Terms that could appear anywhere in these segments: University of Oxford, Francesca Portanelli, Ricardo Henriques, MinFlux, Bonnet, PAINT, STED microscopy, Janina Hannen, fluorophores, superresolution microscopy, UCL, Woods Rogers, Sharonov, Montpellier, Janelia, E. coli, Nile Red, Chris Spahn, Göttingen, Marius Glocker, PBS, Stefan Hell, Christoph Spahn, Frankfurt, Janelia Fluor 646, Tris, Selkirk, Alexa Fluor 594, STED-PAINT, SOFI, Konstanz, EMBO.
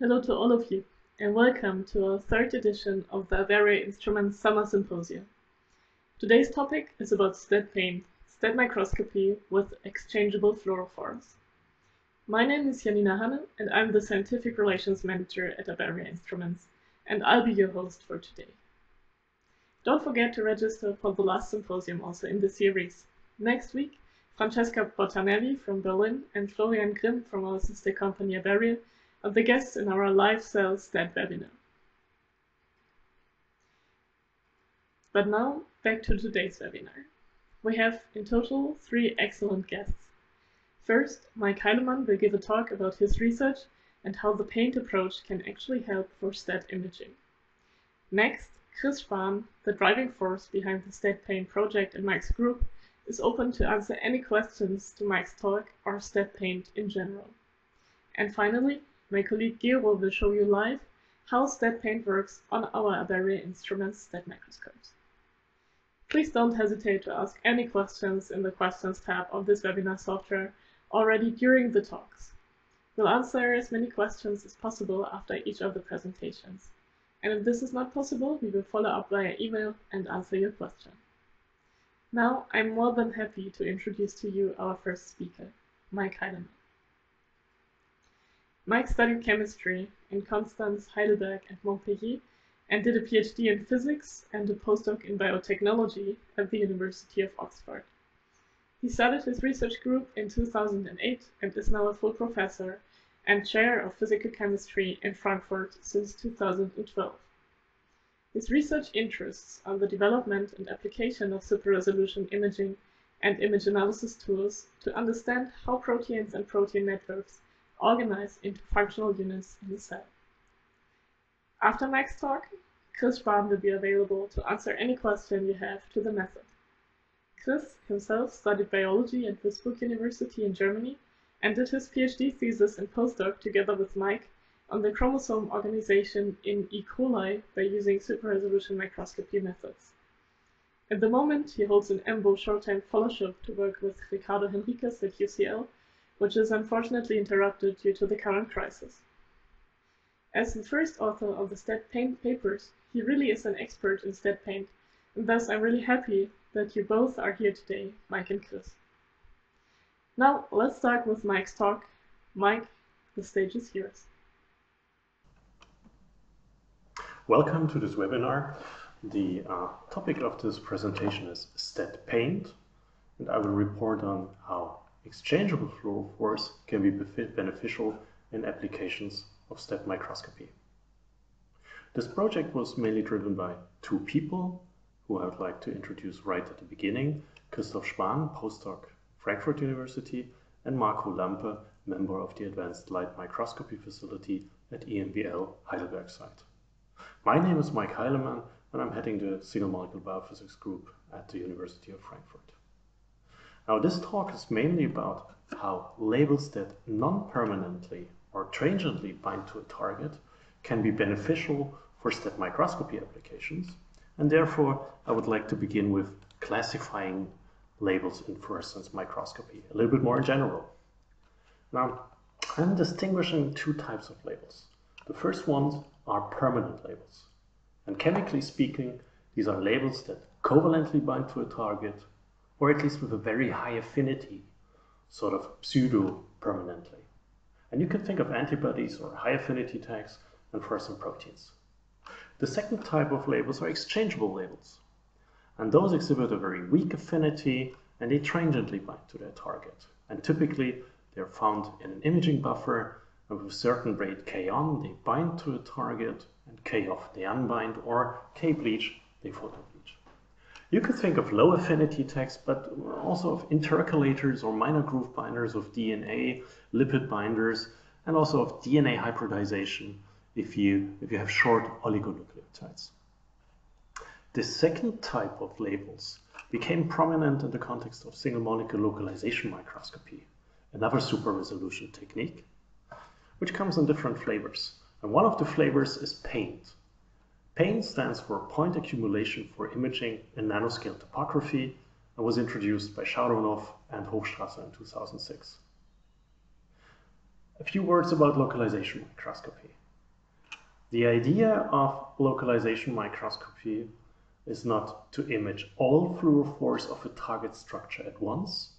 Hello to all of you, and welcome to our third edition of the Abberior Instruments Summer Symposium. Today's topic is about STED paint, STED microscopy with exchangeable fluorophores. My name is Janina Hannen, and I'm the Scientific Relations Manager at Abberior Instruments, and I'll be your host for today. Don't forget to register for the last symposium also in the series. Next week, Francesca Portanelli from Berlin and Florian Grimm from our sister company Abberior of the guests in our live cell STED webinar. But now, back to today's webinar. We have, in total, three excellent guests. First, Mike Heilemann will give a talk about his research and how the PAINT approach can actually help for STED imaging. Next, Chris Spahn, the driving force behind the STED-PAINT project in Mike's group, is open to answer any questions to Mike's talk or STED-PAINT in general. And finally, my colleague Gero will show you live how STED-PAINT works on our Abberior Instruments STED microscopes. Please don't hesitate to ask any questions in the questions tab of this webinar software already during the talks. We'll answer as many questions as possible after each of the presentations. And if this is not possible, we will follow up via email and answer your question. Now, I'm more than happy to introduce to you our first speaker, Mike Heilemann. Mike studied chemistry in Konstanz, Heidelberg, and Montpellier, and did a PhD in physics and a postdoc in biotechnology at the University of Oxford. He started his research group in 2008 and is now a full professor and chair of physical chemistry in Frankfurt since 2012. His research interests are the development and application of super-resolution imaging and image analysis tools to understand how proteins and protein networks organized into functional units in the cell. After Mike's talk, Chris Barham will be available to answer any question you have to the method. Chris himself studied biology at Westbrook University in Germany and did his PhD thesis and postdoc together with Mike on the chromosome organization in E. coli by using super-resolution microscopy methods. At the moment, he holds an EMBO short-time fellowship to work with Ricardo Henriques at UCL, which is unfortunately interrupted due to the current crisis. As the first author of the STED-PAINT papers, he really is an expert in STED-PAINT, and thus I'm really happy that you both are here today, Mike and Chris. Now, let's start with Mike's talk. Mike, the stage is yours. Welcome to this webinar. The topic of this presentation is STED-PAINT, and I will report on how exchangeable fluorophores can be beneficial in applications of STED microscopy. This project was mainly driven by two people who I would like to introduce right at the beginning: Christoph Spahn, postdoc, Frankfurt University, and Marco Lampe, member of the Advanced Light Microscopy Facility at EMBL Heidelberg site. My name is Mike Heilemann, and I'm heading the Single Molecule Biophysics group at the University of Frankfurt. Now, this talk is mainly about how labels that non-permanently or transiently bind to a target can be beneficial for STED microscopy applications, and therefore I would like to begin with classifying labels in fluorescence microscopy a little bit more in general. Now, I'm distinguishing two types of labels. The first ones are permanent labels, and chemically speaking, these are labels that covalently bind to a target, or at least with a very high affinity, sort of pseudo-permanently. And you can think of antibodies or high affinity tags and fluorescent proteins. The second type of labels are exchangeable labels, and those exhibit a very weak affinity, and they transiently bind to their target. And typically, they're found in an imaging buffer, and with a certain rate K on, they bind to a target, and K off, they unbind, or K bleach, they photobleach. You could think of low affinity tags, but also of intercalators or minor groove binders of DNA, lipid binders, and also of DNA hybridization if you have short oligonucleotides. The second type of labels became prominent in the context of single molecule localization microscopy, another super resolution technique, which comes in different flavors. And one of the flavors is PAINT. PAINT stands for Point Accumulation for Imaging in Nanoscale Topography, and was introduced by Sharonov and Hochstrasser in 2006. A few words about localization microscopy. The idea of localization microscopy is not to image all fluorophores of a target structure at once,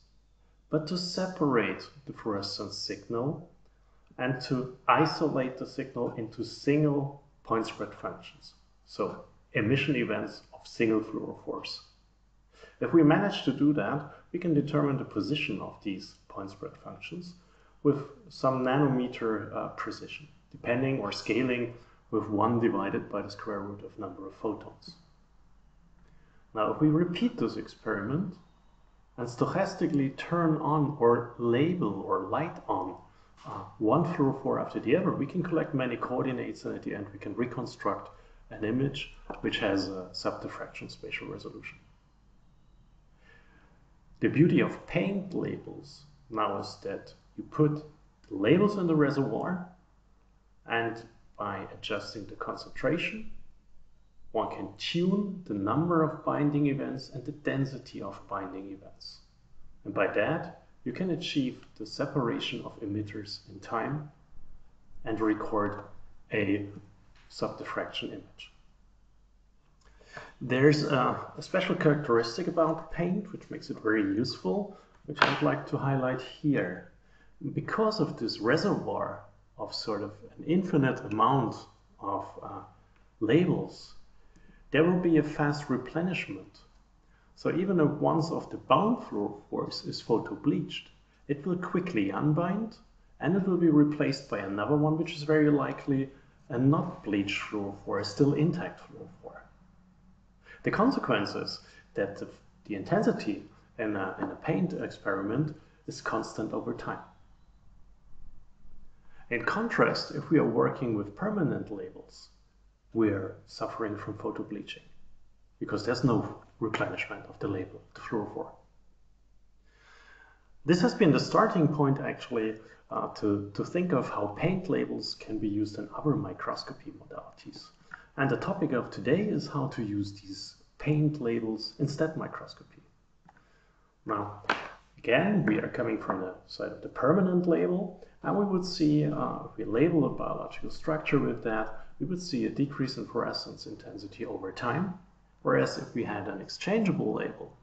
but to separate the fluorescence signal and to isolate the signal into single point spread functions, so emission events of single fluorophores. If we manage to do that, we can determine the position of these point spread functions with some nanometer precision, depending or scaling with 1 divided by the square root of number of photons. Now, if we repeat this experiment and stochastically turn on or label or light on one fluorophore after the other, we can collect many coordinates, and at the end we can reconstruct an image which has a subdiffraction spatial resolution. The beauty of PAINT labels now is that you put the labels in the reservoir, and by adjusting the concentration, one can tune the number of binding events and the density of binding events. And by that, you can achieve the separation of emitters in time and record a subdiffraction image. There's a special characteristic about PAINT which makes it very useful, which I'd like to highlight here. Because of this reservoir of sort of an infinite amount of labels, there will be a fast replenishment. So even if once of the bound fluorophores is photobleached, it will quickly unbind and it will be replaced by another one, which is very likely a not bleached fluorophore, a still intact fluorophore. The consequence is that the intensity in a PAINT experiment is constant over time. In contrast, if we are working with permanent labels, we're suffering from photobleaching because there's no replenishment of the label, the fluorophore. This has been the starting point, actually, to think of how PAINT labels can be used in other microscopy modalities. And the topic of today is how to use these PAINT labels in STED microscopy. Now, again, we are coming from the side of the permanent label, and we would see, if we label a biological structure with that, we would see a decrease in fluorescence intensity over time, whereas if we had an exchangeable label,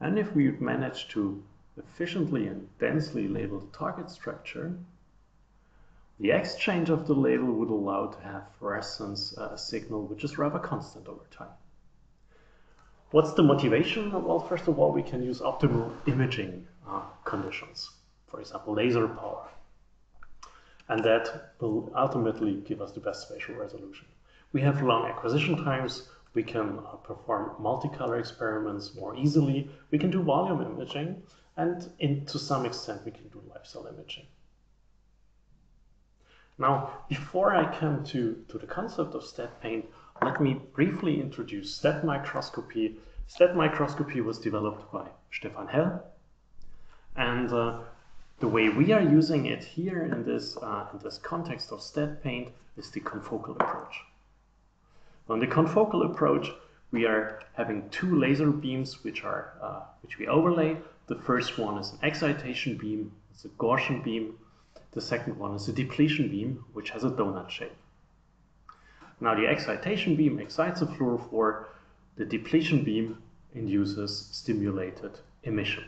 and if we managed to efficiently and densely label the target structure, the exchange of the label would allow to have fluorescence signal which is rather constant over time. What's the motivation? Well, first of all, we can use optimal imaging conditions, for example, laser power. And that will ultimately give us the best spatial resolution. We have long acquisition times, we can perform multicolor experiments more easily, we can do volume imaging, and to some extent we can do live cell imaging. Now, before I come to the concept of STED-PAINT, let me briefly introduce STED microscopy. STED microscopy was developed by Stefan Hell, and the way we are using it here in this context of STED-PAINT is the confocal approach. On the confocal approach, we are having 2 laser beams which we overlay. The first one is an excitation beam, it's a Gaussian beam. The second one is a depletion beam, which has a donut shape. Now the excitation beam excites a fluorophore, the depletion beam induces stimulated emission.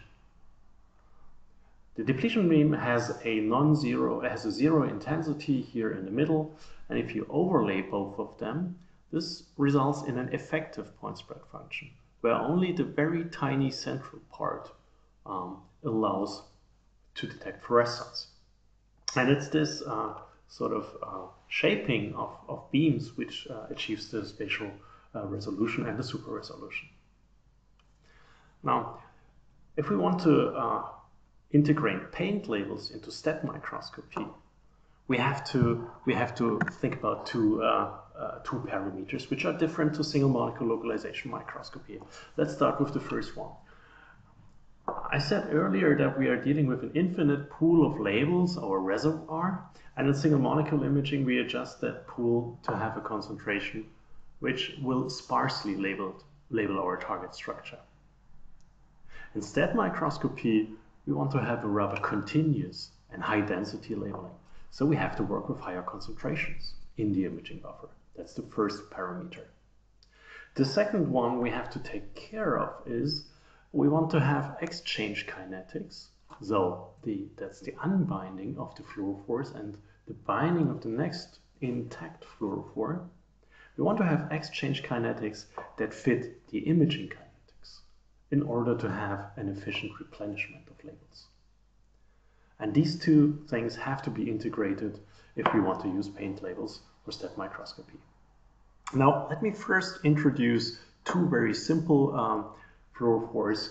The depletion beam has a zero intensity here in the middle, and if you overlay both of them, this results in an effective point spread function, where only the very tiny central part allows to detect fluorescence. And it's this sort of shaping of beams which achieves the spatial resolution and the super resolution. Now, if we want to integrate PAINT labels into STED microscopy, we have to think about two parameters which are different to single molecule localization microscopy. Let's start with the first one. I said earlier that we are dealing with an infinite pool of labels, our reservoir, and in single molecule imaging we adjust that pool to have a concentration which will sparsely label our target structure. In STED microscopy, we want to have a rather continuous and high density labeling, so we have to work with higher concentrations. in the imaging buffer. That's the first parameter. The second one we have to take care of is we want to have exchange kinetics. So that's the unbinding of the fluorophores and the binding of the next intact fluorophore. We want to have exchange kinetics that fit the imaging kinetics in order to have an efficient replenishment of labels. And these two things have to be integrated if we want to use PAINT labels for STED microscopy. Now, let me first introduce two very simple fluorophores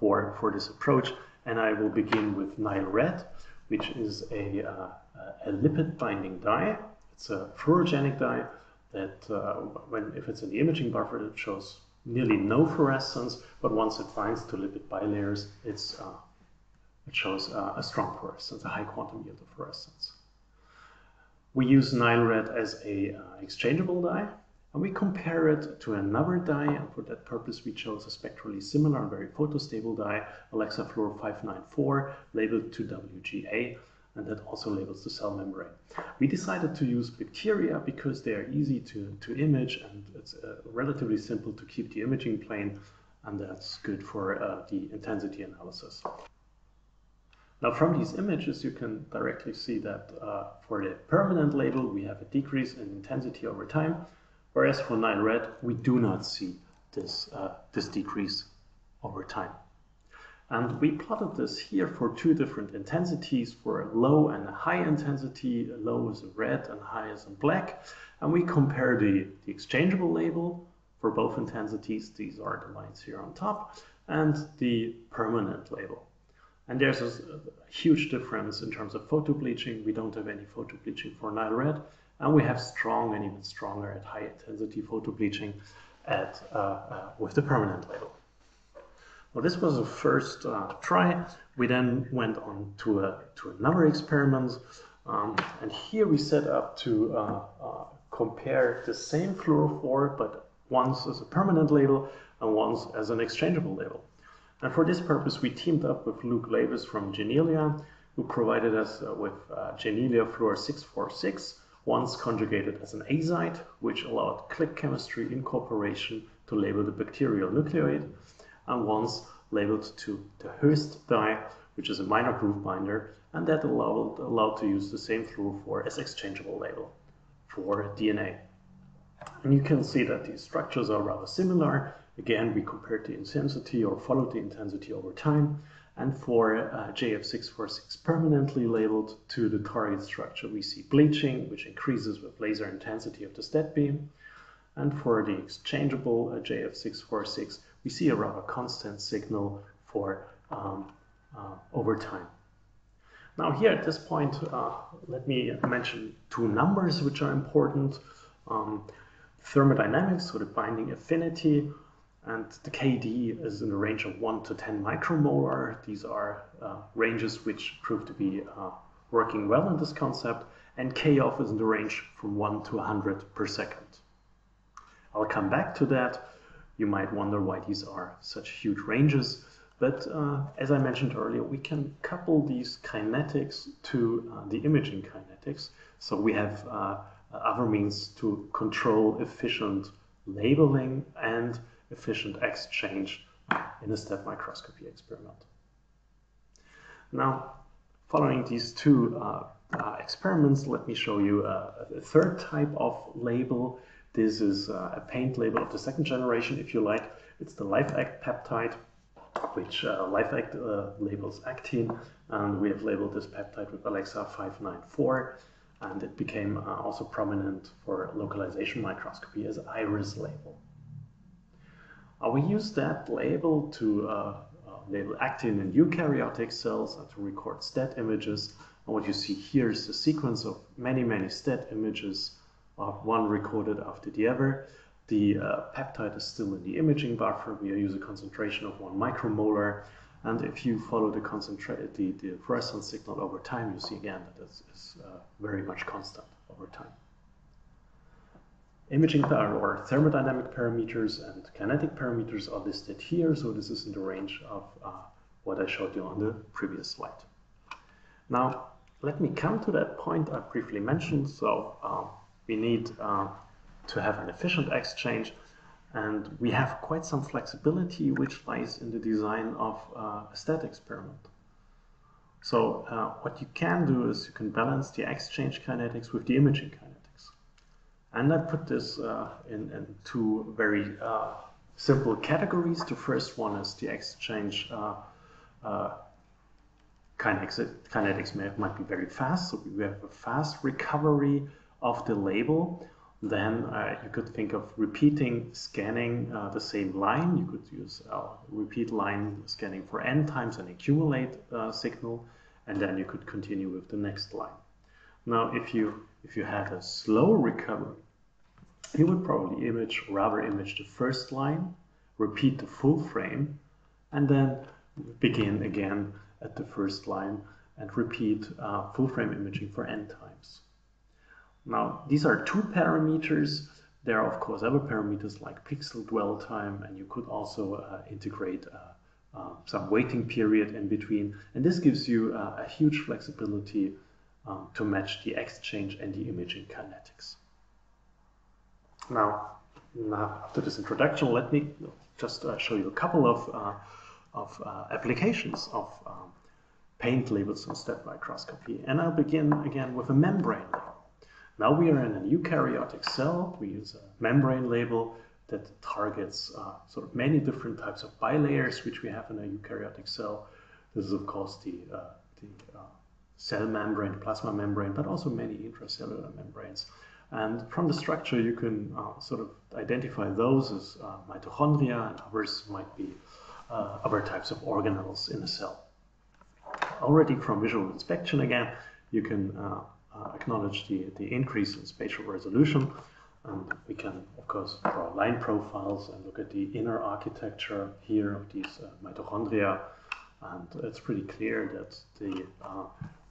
for this approach. And I will begin with Nile Red, which is a lipid-binding dye. It's a fluorogenic dye that, if it's in the imaging buffer, it shows nearly no fluorescence. But once it binds to lipid bilayers, it shows a strong fluorescence, a high quantum yield of fluorescence. We use Nile Red as a exchangeable dye, and we compare it to another dye, and for that purpose we chose a spectrally similar and very photostable dye, Alexa Fluor 594, labeled 2WGA, and that also labels the cell membrane. We decided to use bacteria because they are easy to image, and it's relatively simple to keep the imaging plane, and that's good for the intensity analysis. Now, from these images, you can directly see that for the permanent label, we have a decrease in intensity over time, whereas for Nile Red, we do not see this decrease over time. And we plotted this here for two different intensities, for a low and a high intensity. A low is in red and high is in black. And we compare the exchangeable label for both intensities. These are the lines here on top, and the permanent label. And there's a huge difference in terms of photobleaching. We don't have any photobleaching for Nile Red, and we have strong and even stronger at high intensity photobleaching with the permanent label. Well, this was a first try. We then went on to another experiment, and here we set up to compare the same fluorophore, but once as a permanent label and once as an exchangeable label. And for this purpose, we teamed up with Luke Labus from Janelia, who provided us with Janelia Fluor 646, once conjugated as an azide, which allowed click chemistry incorporation to label the bacterial nucleoid, and once labeled to the Hoest dye, which is a minor groove binder, and that allowed to use the same fluorophore as exchangeable label for DNA. And you can see that these structures are rather similar. Again, we compared the intensity or followed the intensity over time. And for JF646 permanently labeled to the target structure, we see bleaching, which increases with laser intensity of the STED beam. And for the exchangeable JF646, we see a rather constant signal for over time. Now here at this point, let me mention two numbers which are important. Thermodynamics, so the binding affinity, and the KD is in the range of 1 to 10 micromolar. These are ranges which prove to be working well in this concept, and Koff is in the range from 1 to 100 per second. I'll come back to that. You might wonder why these are such huge ranges, but as I mentioned earlier, we can couple these kinetics to the imaging kinetics, so we have other means to control efficient labeling and efficient exchange in a STED microscopy experiment. Now, following these two experiments, let me show you a third type of label. This is a PAINT label of the second generation, if you like. It's the LifeAct peptide, which LifeAct labels actin, and we have labeled this peptide with Alexa 594. And it became also prominent for localization microscopy as iris label. We use that label to label actin in eukaryotic cells and to record STED images. And what you see here is the sequence of many, many STED images, one recorded after the other. The peptide is still in the imaging buffer. We use a concentration of 1 micromolar. And if you follow the fluorescence signal over time, you see again that it's very much constant over time. Imaging or thermodynamic parameters and kinetic parameters are listed here. So this is in the range of what I showed you on the previous slide. Now, Let me come to that point I briefly mentioned. So we need to have an efficient exchange, and we have quite some flexibility which lies in the design of a STED experiment. So what you can do is you can balance the exchange kinetics with the imaging kinetics. And I put this in two very simple categories. The first one is the exchange kinetics might be very fast, so we have a fast recovery of the label. Then you could think of repeating scanning the same line. You could use repeat line scanning for n times and accumulate signal, and then you could continue with the next line. Now, if you had a slow recovery, you would probably rather image the first line, repeat the full frame, and then begin again at the first line and repeat full frame imaging for n times. Now, these are two parameters. There are, of course, other parameters like pixel dwell time, and you could also integrate some waiting period in between. And this gives you a huge flexibility to match the exchange and the imaging kinetics. Now, after this introduction, let me just show you a couple of applications of PAINT labels in STED microscopy. And I'll begin again with a membrane label. Now we are in a eukaryotic cell. We use a membrane label that targets sort of many different types of bilayers which we have in a eukaryotic cell. This is, of course, the cell membrane, plasma membrane, but also many intracellular membranes. And from the structure, you can sort of identify those as mitochondria, and others might be other types of organelles in a cell. Already from visual inspection, again, you can acknowledge the increase in spatial resolution, and we can, of course, draw line profiles and look at the inner architecture here of these mitochondria, and it's pretty clear that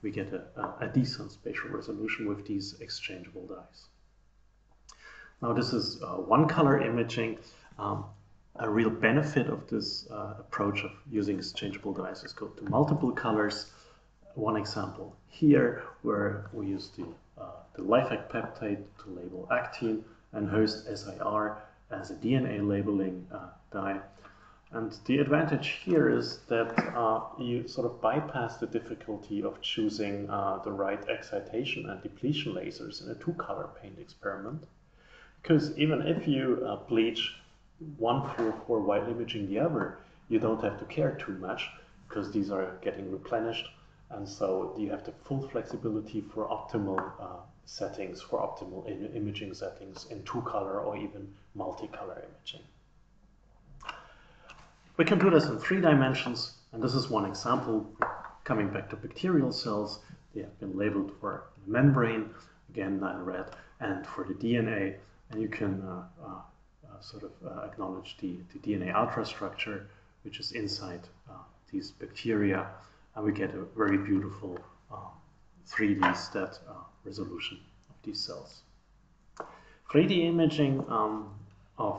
we get a decent spatial resolution with these exchangeable dyes. Now, this is one-color imaging. A real benefit of this approach of using exchangeable dyes is go to multiple colors. One example here, where we use the LifeAct peptide to label actin and host SIR as a DNA labeling dye. And the advantage here is that you sort of bypass the difficulty of choosing the right excitation and depletion lasers in a two-color paint experiment, because even if you bleach one fluor for while imaging the other, you don't have to care too much because these are getting replenished. And so you have the full flexibility for optimal settings, for optimal imaging settings in two-color or even multicolor imaging. We can do this in three dimensions, and this is one example. Coming back to bacterial cells, they have been labeled for the membrane, again Nile Red, and for the DNA, and you can sort of acknowledge the DNA ultrastructure, which is inside these bacteria. And we get a very beautiful 3D STED resolution of these cells. 3D imaging of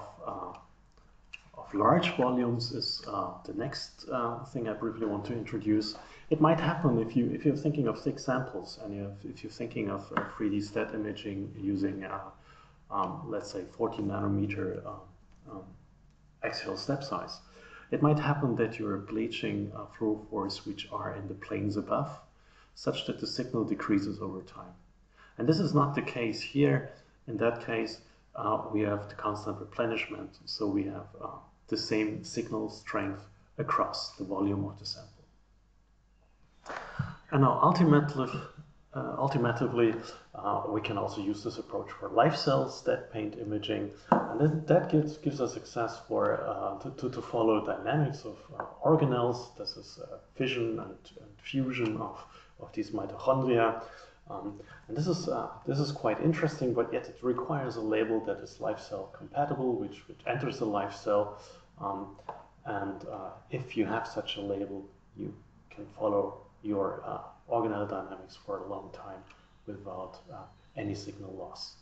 large volumes is the next thing I briefly want to introduce. It might happen if you're thinking of thick samples, and if you're thinking of 3D STED imaging using, let's say, 40 nanometer axial step size. It might happen that you're bleaching fluorophores which are in the planes above, such that the signal decreases over time. And this is not the case here. In that case, we have the constant replenishment, so we have the same signal strength across the volume of the sample. And now ultimately, we can also use this approach for live cells, STED-PAINT imaging, and that gives us access for to follow dynamics of organelles. This is fission and fusion of these mitochondria, and this is quite interesting, but yet it requires a label that is live cell compatible, which enters the live cell, and if you have such a label, you can follow your organelle dynamics for a long time without any signal loss.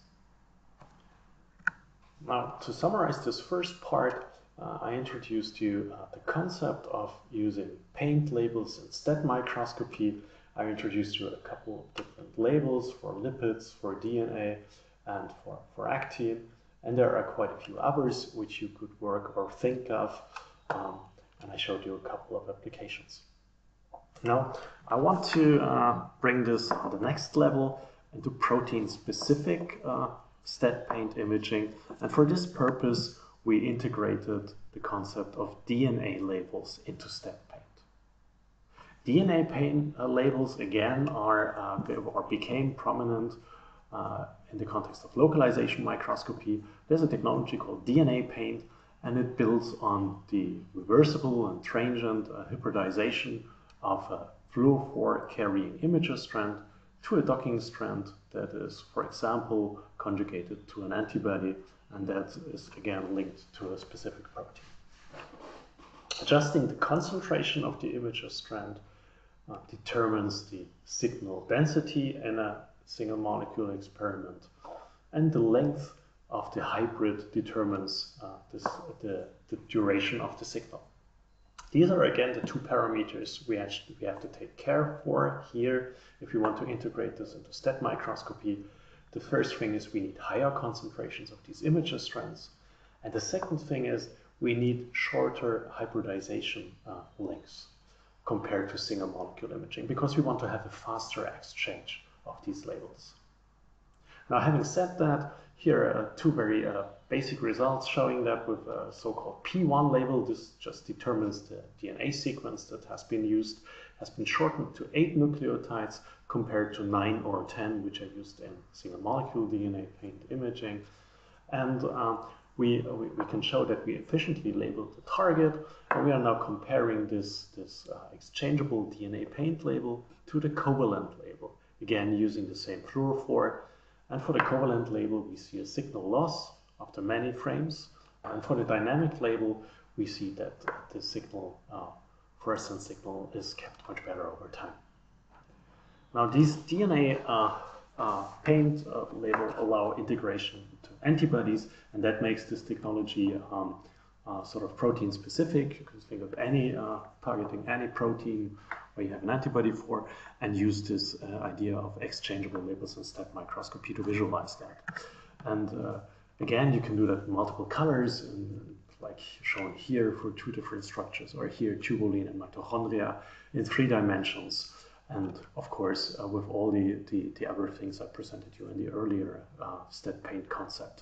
Now, to summarize this first part, I introduced you the concept of using PAINT labels in STED microscopy. I introduced you a couple of different labels for lipids, for DNA, and for actin. And there are quite a few others which you could work or think of. And I showed you a couple of applications. Now, I want to bring this on the next level into protein-specific STED-PAINT imaging. And for this purpose, we integrated the concept of DNA labels into STED-PAINT. DNA paint labels, again, became prominent in the context of localization microscopy. There's a technology called DNA paint, and it builds on the reversible and transient hybridization of a fluorophore-carrying imager strand to a docking strand that is, for example, conjugated to an antibody, and that is, again, linked to a specific protein. Adjusting the concentration of the imager strand determines the signal density in a single molecule experiment, and the length of the hybrid determines the duration of the signal. These are again the two parameters we have to take care for here if you want to integrate this into STED microscopy. The first thing is we need higher concentrations of these imager strands, and the second thing is we need shorter hybridization lengths compared to single molecule imaging, because we want to have a faster exchange of these labels. Now, having said that, here are two very basic results showing that with a so-called P1 label, this just determines the DNA sequence that has been used, has been shortened to 8 nucleotides compared to 9 or 10, which are used in single molecule DNA paint imaging. And we can show that we efficiently labeled the target, and we are now comparing this exchangeable DNA paint label to the covalent label, again using the same fluorophore. And for the covalent label, we see a signal loss after many frames, and for the dynamic label, we see that the signal, fluorescent signal, is kept much better over time. Now, these DNA paint label allow integration to antibodies, and that makes this technology sort of protein specific. You can think of any targeting any protein where you have an antibody for, and use this idea of exchangeable labels in STED microscopy to visualize that. And again, you can do that in multiple colors, and like shown here for two different structures, or here tubulin and mitochondria in 3 dimensions. And of course, with all the other things I presented you in the earlier STED-PAINT concept.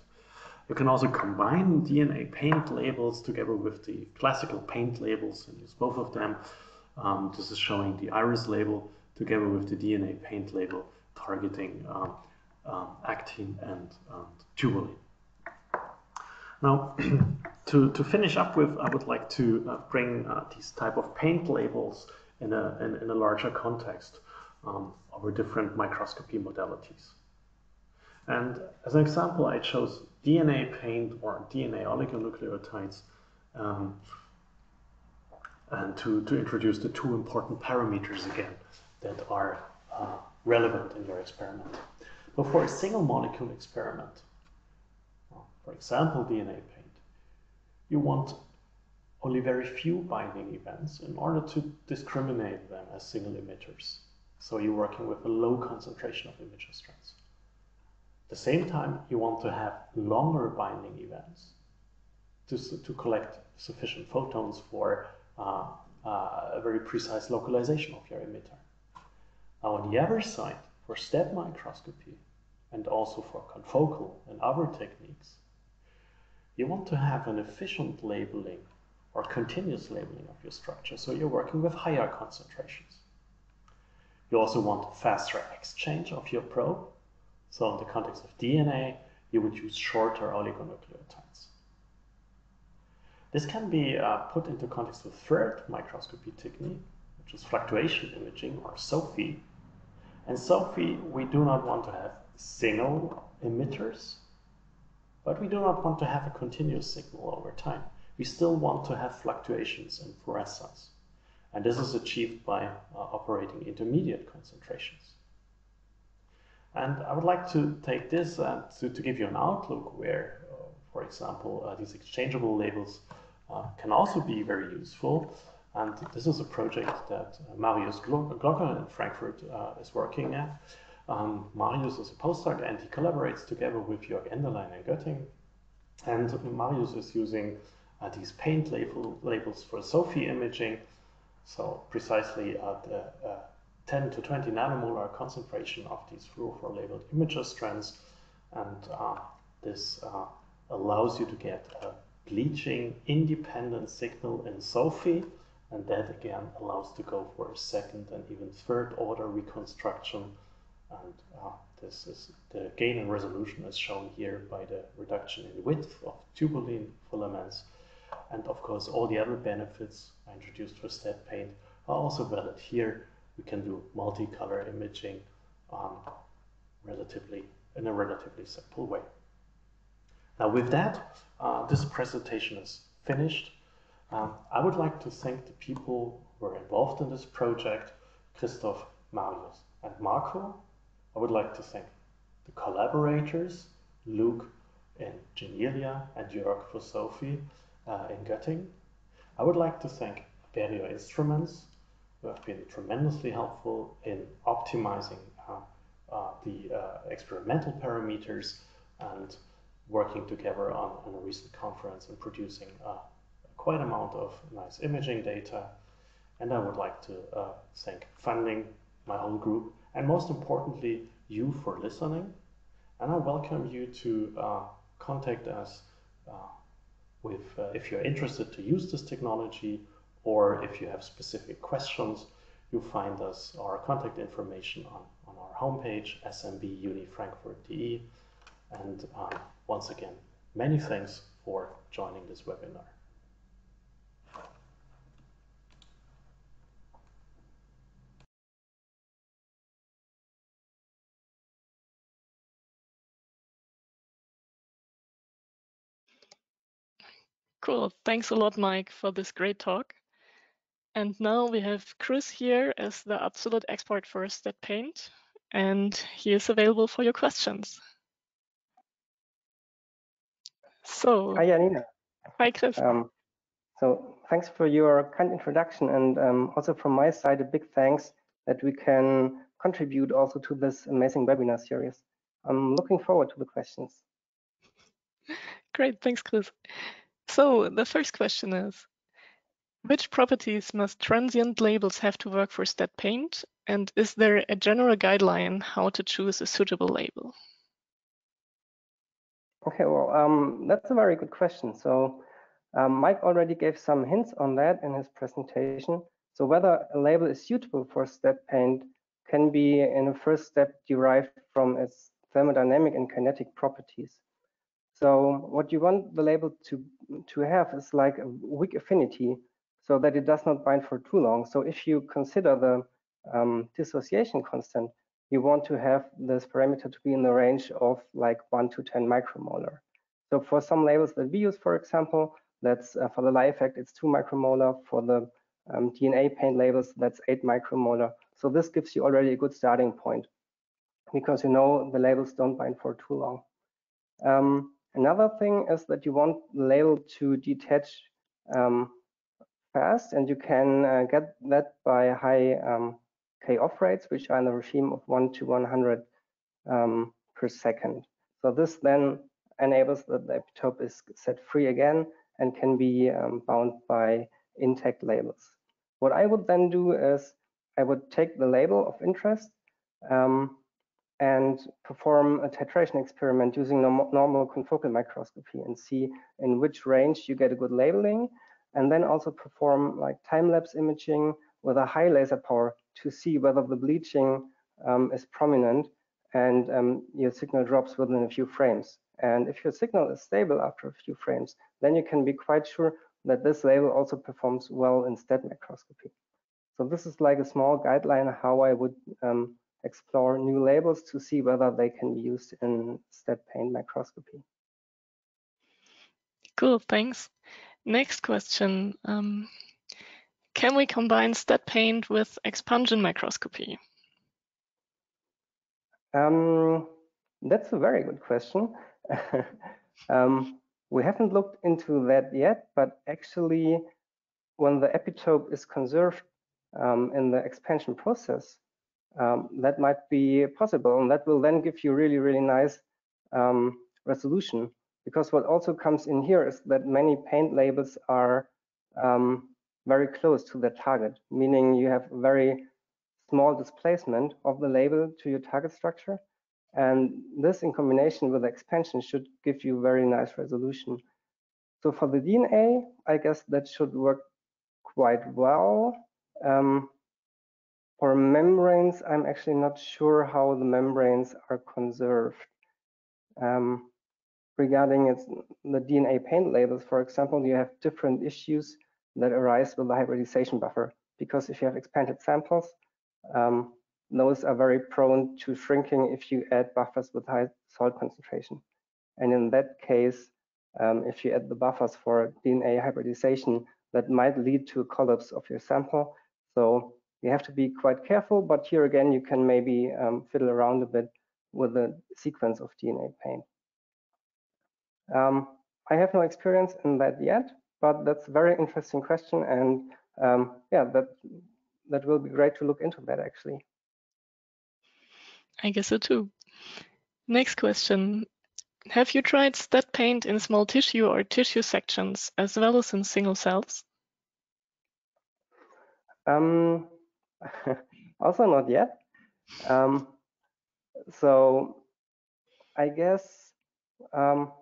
You can also combine DNA paint labels together with the classical paint labels and use both of them. This is showing the iris label together with the DNA paint label targeting actin and tubulin. Now, to finish up with, I would like to bring these type of paint labels in a larger context over different microscopy modalities. And as an example, I chose DNA paint or DNA oligonucleotides and to introduce the two important parameters again that are relevant in your experiment. But for a single molecule experiment, for example DNA paint, you want only very few binding events in order to discriminate them as single emitters. So you're working with a low concentration of imager strands. At the same time, you want to have longer binding events to collect sufficient photons for a very precise localization of your emitter. Now, on the other side, for STED microscopy and also for confocal and other techniques, you want to have an efficient labeling or continuous labeling of your structure, so you're working with higher concentrations. You also want faster exchange of your probe, so in the context of DNA, you would use shorter oligonucleotides. This can be put into context with third microscopy technique, which is fluctuation imaging, or SOFI. And SOFI, we do not want to have single emitters, but we do not want to have a continuous signal over time. We still want to have fluctuations in fluorescence, and this is achieved by operating intermediate concentrations. And I would like to take this to give you an outlook where, for example, these exchangeable labels can also be very useful. And this is a project that Marius Glocker in Frankfurt is working at. Marius is a postdoc, and he collaborates together with Jörg Enderlein in Göttingen. And Marius is using these paint labels for SOFI imaging, so precisely at the 10 to 20 nanomolar concentration of these fluorophore-labeled imager strands. And this allows you to get a bleaching independent signal in SOFI, and that again allows to go for a second and even third order reconstruction. And this is the gain in resolution as shown here by the reduction in width of tubulin filaments. And of course, all the other benefits I introduced for STED-PAINT are also valid here. We can do multicolor imaging in a relatively simple way. Now with that, this presentation is finished. I would like to thank the people who were involved in this project, Christoph, Marius, and Marco. I would like to thank the collaborators, Luke in Janelia and Jörg for SOFI in Göttingen. I would like to thank Abberior Instruments, who have been tremendously helpful in optimizing the experimental parameters and working together on a recent conference and producing quite amount of nice imaging data. And I would like to thank funding, my whole group, and most importantly, you for listening. And I welcome you to contact us if you're interested to use this technology, or if you have specific questions. You find us our contact information on our homepage, smbunifrankfurt.de. And once again, many thanks for joining this webinar. Cool. Thanks a lot, Mike, for this great talk. And now we have Chris here as the absolute expert for STED-PAINT, and he is available for your questions. So, hi, Janina. Hi, Chris. So thanks for your kind introduction, and also from my side, a big thanks that we can contribute also to this amazing webinar series. I'm looking forward to the questions. Great, thanks, Chris. So the first question is, which properties must transient labels have to work for STED-PAINT, and is there a general guideline how to choose a suitable label? Okay, well, that's a very good question. So Mike already gave some hints on that in his presentation. So whether a label is suitable for STED-PAINT can be in a first step derived from its thermodynamic and kinetic properties. So what you want the label to have is like a weak affinity, so that it does not bind for too long. So if you consider the dissociation constant, you want to have this parameter to be in the range of like 1 to 10 micromolar. So for some labels that we use, for example, that's for the LifeAct, it's 2 micromolar. For the DNA paint labels, that's 8 micromolar. So this gives you already a good starting point, because you know the labels don't bind for too long. Another thing is that you want the label to detach fast, and you can get that by high K-off rates, which are in the regime of 1 to 100 per second. So this then enables that the epitope is set free again and can be bound by intact labels. What I would then do is I would take the label of interest and perform a titration experiment using normal confocal microscopy and see in which range you get a good labeling, and then also perform like time-lapse imaging with a high laser power to see whether the bleaching is prominent and your signal drops within a few frames. And if your signal is stable after a few frames, then you can be quite sure that this label also performs well in STED microscopy. So this is like a small guideline how I would explore new labels to see whether they can be used in STED-PAINT microscopy. Cool, thanks. Next question. Can we combine STED-PAINT with expansion microscopy? That's a very good question. We haven't looked into that yet, but actually when the epitope is conserved in the expansion process, that might be possible, and that will then give you really, really nice resolution. Because what also comes in here is that many paint labels are very close to the target, meaning you have very small displacement of the label to your target structure. And this in combination with expansion should give you very nice resolution. So for the DNA, I guess that should work quite well. For membranes, I'm actually not sure how the membranes are conserved. Regarding the DNA paint labels, for example, you have different issues that arise with the hybridization buffer, because if you have expanded samples, those are very prone to shrinking if you add buffers with high salt concentration. And in that case, if you add the buffers for DNA hybridization, that might lead to a collapse of your sample. So you have to be quite careful, but here again, you can maybe fiddle around a bit with the sequence of DNA paint. I have no experience in that yet, but that's a very interesting question, and yeah, that will be great to look into that actually. I guess so too. Next question. Have you tried STED-PAINT in small tissue or tissue sections as well as in single cells? Also not yet. So I guess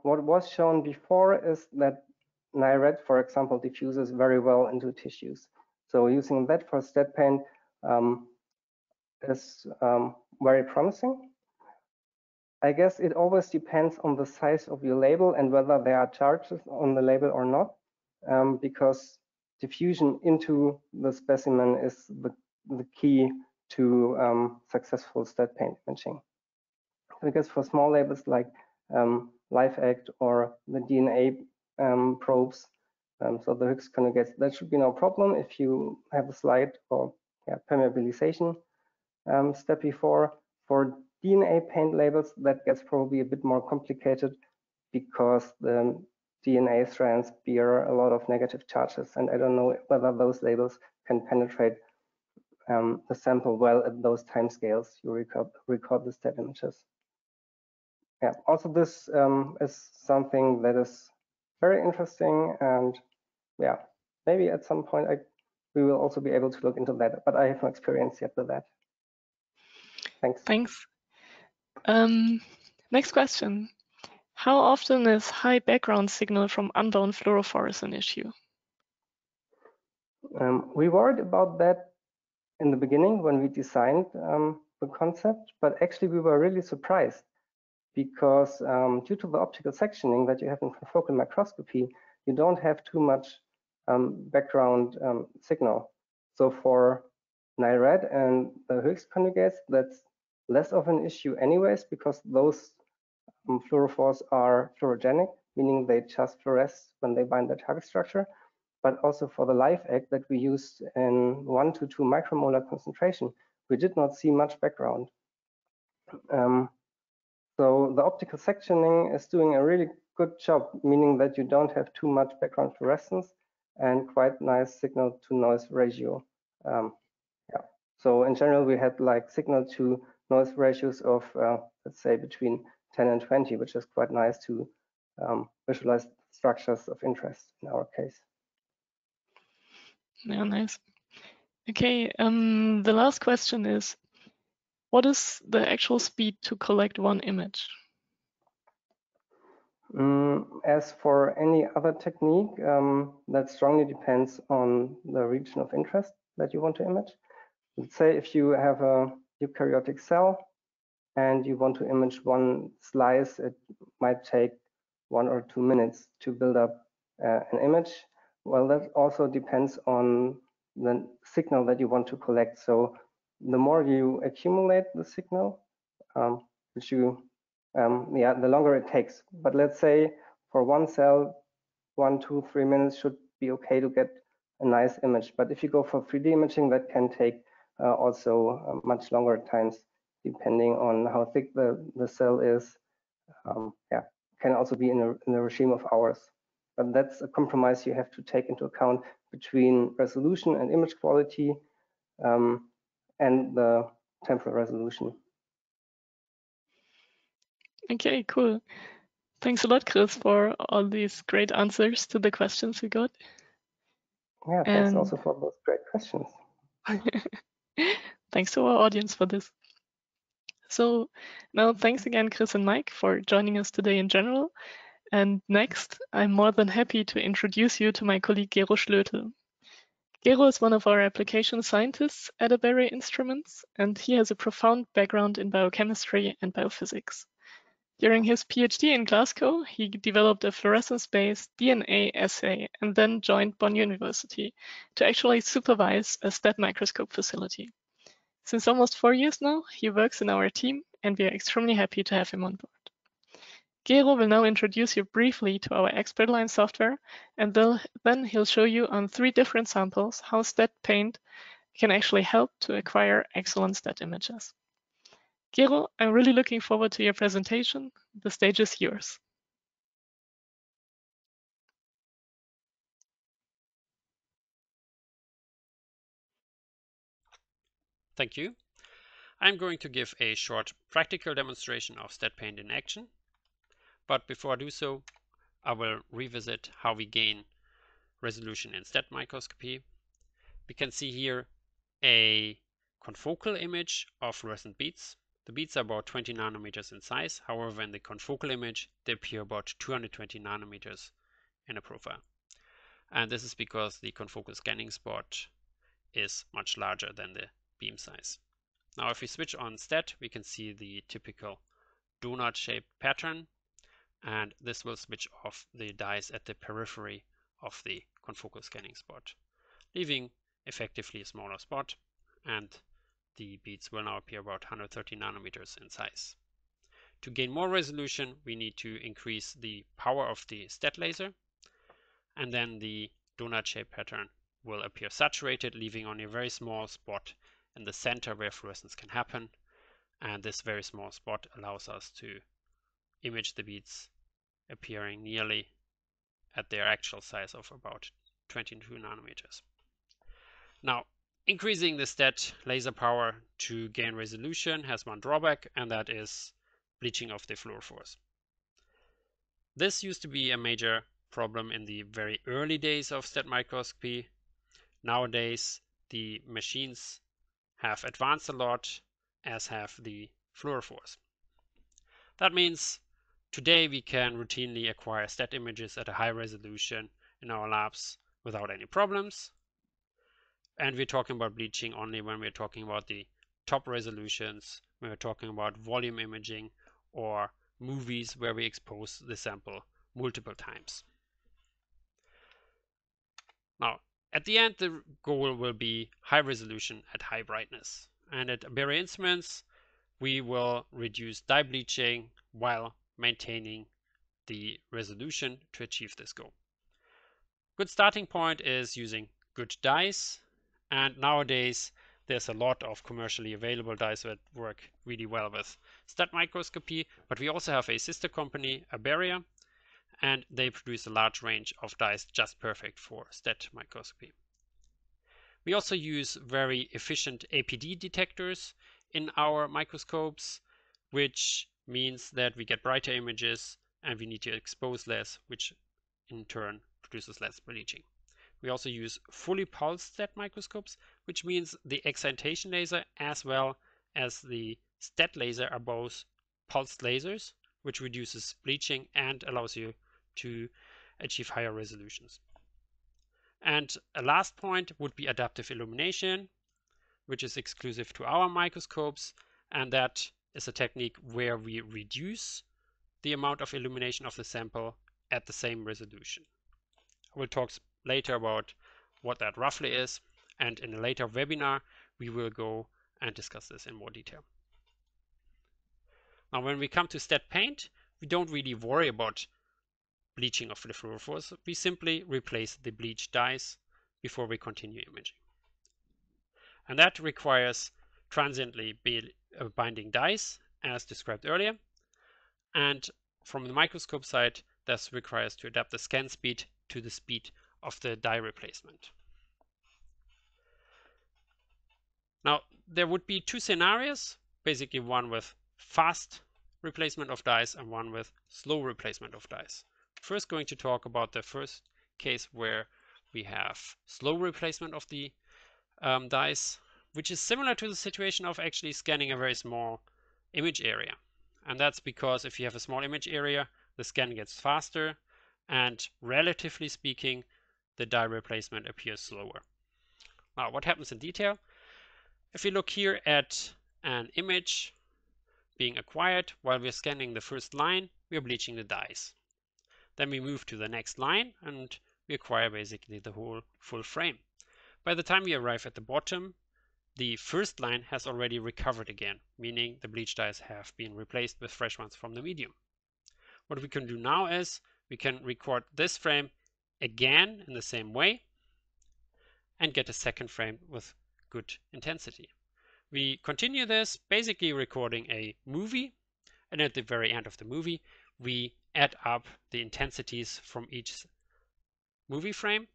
what was shown before is that Nile Red, for example, diffuses very well into tissues. So using that for STED-PAINT is very promising. I guess it always depends on the size of your label and whether there are charges on the label or not, because diffusion into the specimen is the key to successful STED-PAINT imaging. Because for small labels like LifeAct or the DNA probes, so the Higgs conjugates, that should be no problem if you have a slide or permeabilization step before. For DNA paint labels, that gets probably a bit more complicated because the DNA strands bear a lot of negative charges, and I don't know whether those labels can penetrate the sample well at those timescales you record the step images. Yeah. Also, this is something that is very interesting, and yeah, maybe at some point we will also be able to look into that, but I have no experience yet with that. Thanks. Thanks. Next question. How often is high background signal from unbound fluorophores an issue? We worried about that in the beginning when we designed the concept, but actually we were really surprised because due to the optical sectioning that you have in confocal microscopy, you don't have too much background signal. So for Nile Red and the Higgs conjugates, that's less of an issue anyways, because those fluorophores are fluorogenic, meaning they just fluoresce when they bind their target structure. But also for the LifeAct that we used in 1 to 2 micromolar concentration, we did not see much background. So the optical sectioning is doing a really good job, meaning that you don't have too much background fluorescence and quite nice signal to noise ratio. So in general, we had like signal to noise ratios of, let's say, between 10 and 20, which is quite nice to visualize structures of interest in our case. Yeah, nice. Okay, the last question is, what is the actual speed to collect one image? As for any other technique, that strongly depends on the region of interest that you want to image. Let's say if you have a eukaryotic cell and you want to image one slice, it might take 1 or 2 minutes to build up an image. Well, that also depends on the signal that you want to collect. So the more you accumulate the signal, the longer it takes. But let's say for one cell, 1, 2, 3 minutes should be okay to get a nice image. But if you go for 3D imaging, that can take also much longer times, depending on how thick the cell is. Can also be in a regime of hours. But that's a compromise you have to take into account between resolution and image quality and the temporal resolution. Okay, cool. Thanks a lot, Chris, for all these great answers to the questions we got. Yeah, thanks also for those great questions. Thanks to our audience for this. So now thanks again, Chris and Mike, for joining us today in general. And next, I'm more than happy to introduce you to my colleague Jan-Gero Schloetel. Gero is one of our application scientists at Abberior Instruments, and he has a profound background in biochemistry and biophysics. During his PhD in Glasgow, he developed a fluorescence-based DNA assay and then joined Bonn University to actually supervise a STED microscope facility. Since almost 4 years now, he works in our team, and we are extremely happy to have him on board. Gero will now introduce you briefly to our ExpertLine software, and then he'll show you on 3 different samples how STED-PAINT can actually help to acquire excellent STED images. Gero, I'm really looking forward to your presentation. The stage is yours. Thank you. I'm going to give a short practical demonstration of STED-PAINT in action. But before I do so, I will revisit how we gain resolution in STED microscopy. We can see here a confocal image of fluorescent beads. The beads are about 20 nanometers in size. However, in the confocal image, they appear about 220 nanometers in a profile. And this is because the confocal scanning spot is much larger than the beam size. Now, if we switch on STED, we can see the typical donut-shaped pattern. And this will switch off the dyes at the periphery of the confocal scanning spot, leaving effectively a smaller spot. And the beads will now appear about 130 nanometers in size. To gain more resolution, we need to increase the power of the STED laser, and then the donut-shaped pattern will appear saturated, leaving only a very small spot in the center where fluorescence can happen. And this very small spot allows us to image the beads appearing nearly at their actual size of about 22 nanometers. Now, increasing the STED laser power to gain resolution has one drawback, and that is bleaching of the fluorophores. This used to be a major problem in the very early days of STED microscopy. Nowadays, the machines have advanced a lot, as have the fluorophores. That means today we can routinely acquire STED images at a high resolution in our labs without any problems. And we're talking about bleaching only when we're talking about the top resolutions, when we're talking about volume imaging or movies where we expose the sample multiple times. Now, at the end, the goal will be high resolution at high brightness. And at Abberior Instruments, we will reduce dye bleaching while maintaining the resolution to achieve this goal. Good starting point is using good dyes. And nowadays, there's a lot of commercially available dyes that work really well with STED microscopy. But we also have a sister company, Abberior, and they produce a large range of dyes just perfect for STED microscopy. We also use very efficient APD detectors in our microscopes, which means that we get brighter images and we need to expose less, which in turn produces less bleaching. We also use fully pulsed STED microscopes, which means the excitation laser as well as the STED laser are both pulsed lasers, which reduces bleaching and allows you to achieve higher resolutions. And a last point would be adaptive illumination, which is exclusive to our microscopes. And that is a technique where we reduce the amount of illumination of the sample at the same resolution. I will talk later about what that roughly is, and in a later webinar we will go and discuss this in more detail. Now, when we come to STED-PAINT, we don't really worry about bleaching of the fluorophores. We simply replace the bleached dyes before we continue imaging, and that requires transiently binding dyes as described earlier. And from the microscope side, this requires to adapt the scan speed to the speed of the dye replacement. Now, there would be two scenarios, basically one with fast replacement of dyes and one with slow replacement of dyes. First, going to talk about the first case where we have slow replacement of the dyes, which is similar to the situation of actually scanning a very small image area. And that's because if you have a small image area, the scan gets faster, and relatively speaking, the dye replacement appears slower. Now, what happens in detail? If you look here at an image being acquired, while we're scanning the first line, we're bleaching the dyes. Then we move to the next line, and we acquire basically the whole full frame. By the time we arrive at the bottom, the first line has already recovered again, meaning the bleach dyes have been replaced with fresh ones from the medium. What we can do now is we can record this frame again in the same way and get a second frame with good intensity. We continue this, basically recording a movie, and at the very end of the movie, we add up the intensities from each movie frame,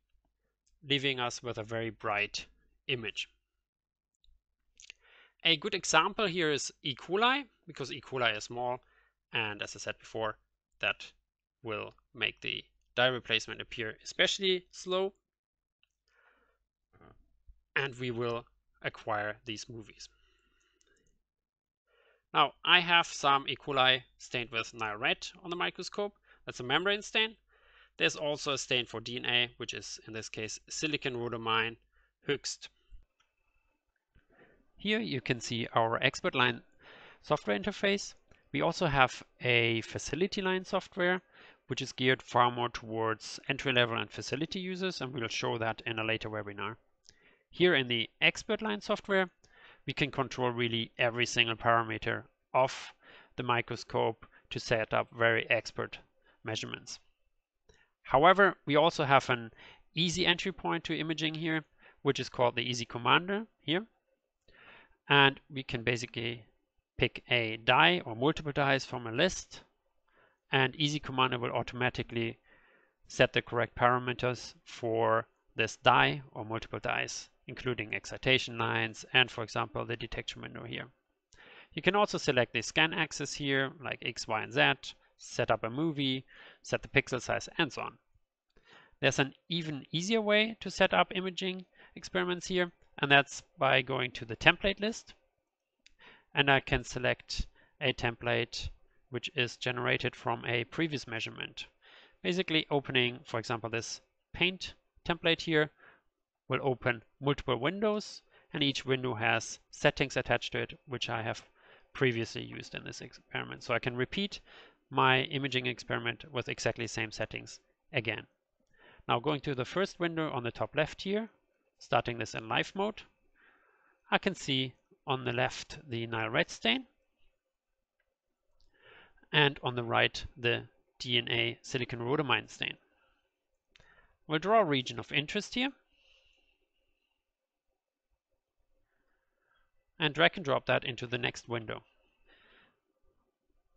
leaving us with a very bright image. A good example here is E. coli, because E. coli is small, and as I said before, that will make the dye replacement appear especially slow, and we will acquire these movies. Now, I have some E. coli stained with Nile Red on the microscope. That's a membrane stain. There's also a stain for DNA, which is, in this case, silicon rhodamine Höchst. Here you can see our ExpertLine software interface. We also have a facility line software, which is geared far more towards entry-level and facility users, and we'll show that in a later webinar. Here in the ExpertLine software, we can control really every single parameter of the microscope to set up very expert measurements. However, we also have an easy entry point to imaging here, which is called the Easy Commander here. And we can basically pick a dye or multiple dyes from a list, and Easy Commander will automatically set the correct parameters for this dye or multiple dyes, including excitation lines and, for example, the detection window here. You can also select the scan axis here, like X, Y, and Z, set up a movie, set the pixel size, and so on. There's an even easier way to set up imaging experiments here, and that's by going to the template list, and I can select a template which is generated from a previous measurement. Basically opening, for example, this paint template here will open multiple windows, and each window has settings attached to it which I have previously used in this experiment. So I can repeat my imaging experiment with exactly the same settings again. Now going to the first window on the top left here, starting this in live mode, I can see on the left the Nile Red stain, and on the right the DNA silicon rhodamine stain. We'll draw a region of interest here, and drag and drop that into the next window.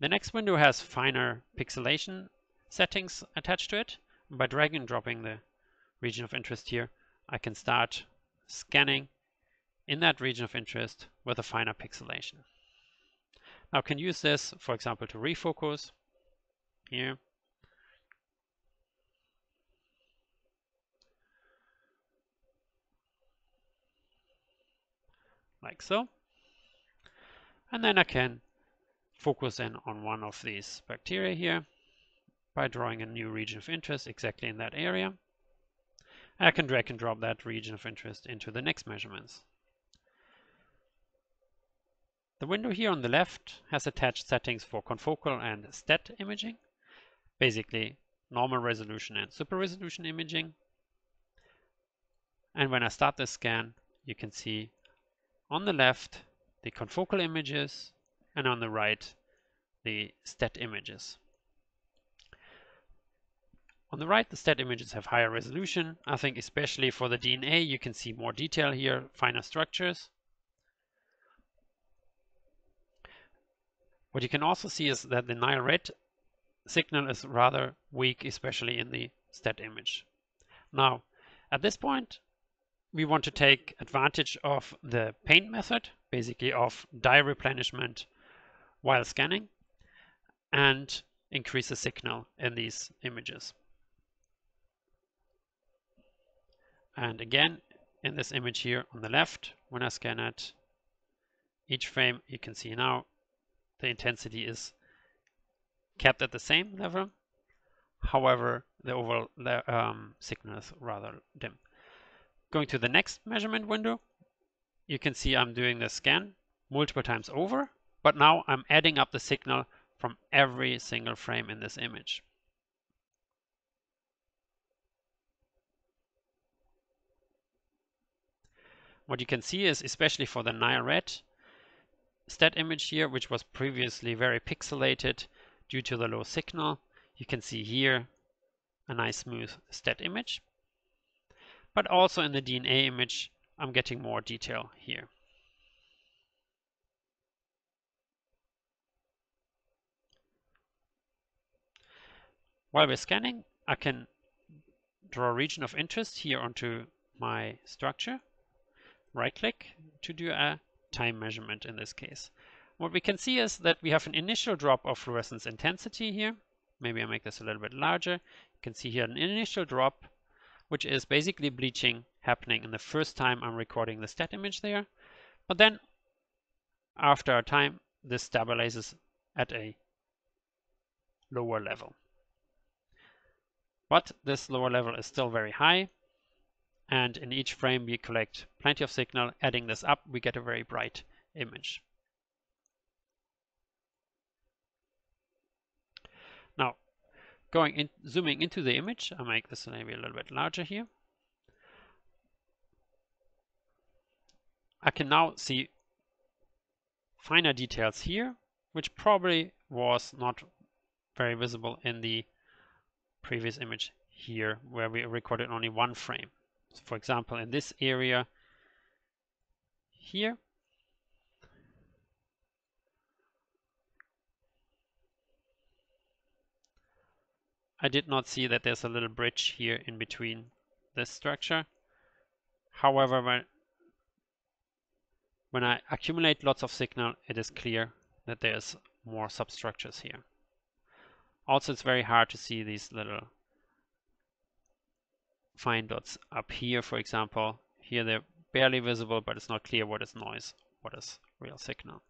The next window has finer pixelation settings attached to it. By dragging and dropping the region of interest here, I can start scanning in that region of interest with a finer pixelation. Now I can use this, for example, to refocus here. Like so. And then I can focus in on one of these bacteria here by drawing a new region of interest exactly in that area. I can drag and drop that region of interest into the next measurements. The window here on the left has attached settings for confocal and STED imaging, basically normal resolution and super resolution imaging. And when I start the scan, you can see on the left the confocal images and on the right the STED images. On the right, the STED images have higher resolution. I think especially for the DNA, you can see more detail here, finer structures. What you can also see is that the Nile Red signal is rather weak, especially in the STED image. Now, at this point, we want to take advantage of the PAINT method, basically of dye replenishment while scanning, and increase the signal in these images. And again, in this image here on the left, when I scan at each frame, you can see now the intensity is kept at the same level. However, the overall signal is rather dim. Going to the next measurement window, you can see I'm doing the scan multiple times over, but now I'm adding up the signal from every single frame in this image. What you can see is, especially for the Nile Red STED image here, which was previously very pixelated due to the low signal, you can see here a nice smooth STED image. But also in the DNA image, I'm getting more detail here. While we're scanning, I can draw a region of interest here onto my structure. Right-click to do a time measurement in this case. What we can see is that we have an initial drop of fluorescence intensity here. Maybe I make this a little bit larger. You can see here an initial drop, which is basically bleaching happening in the first time I'm recording the STED image there. But then after a time, this stabilizes at a lower level. But this lower level is still very high. And in each frame, we collect plenty of signal. Adding this up, we get a very bright image. Now, zooming into the image, I'll make this maybe a little bit larger here. I can now see finer details here, which probably was not very visible in the previous image here, where we recorded only one frame. For example, in this area here, I did not see that there's a little bridge here in between this structure. However, when I accumulate lots of signal, it is clear that there's more substructures here. Also, it's very hard to see these little fine dots up here, for example. Here they're barely visible, but it's not clear what is noise, what is real signal.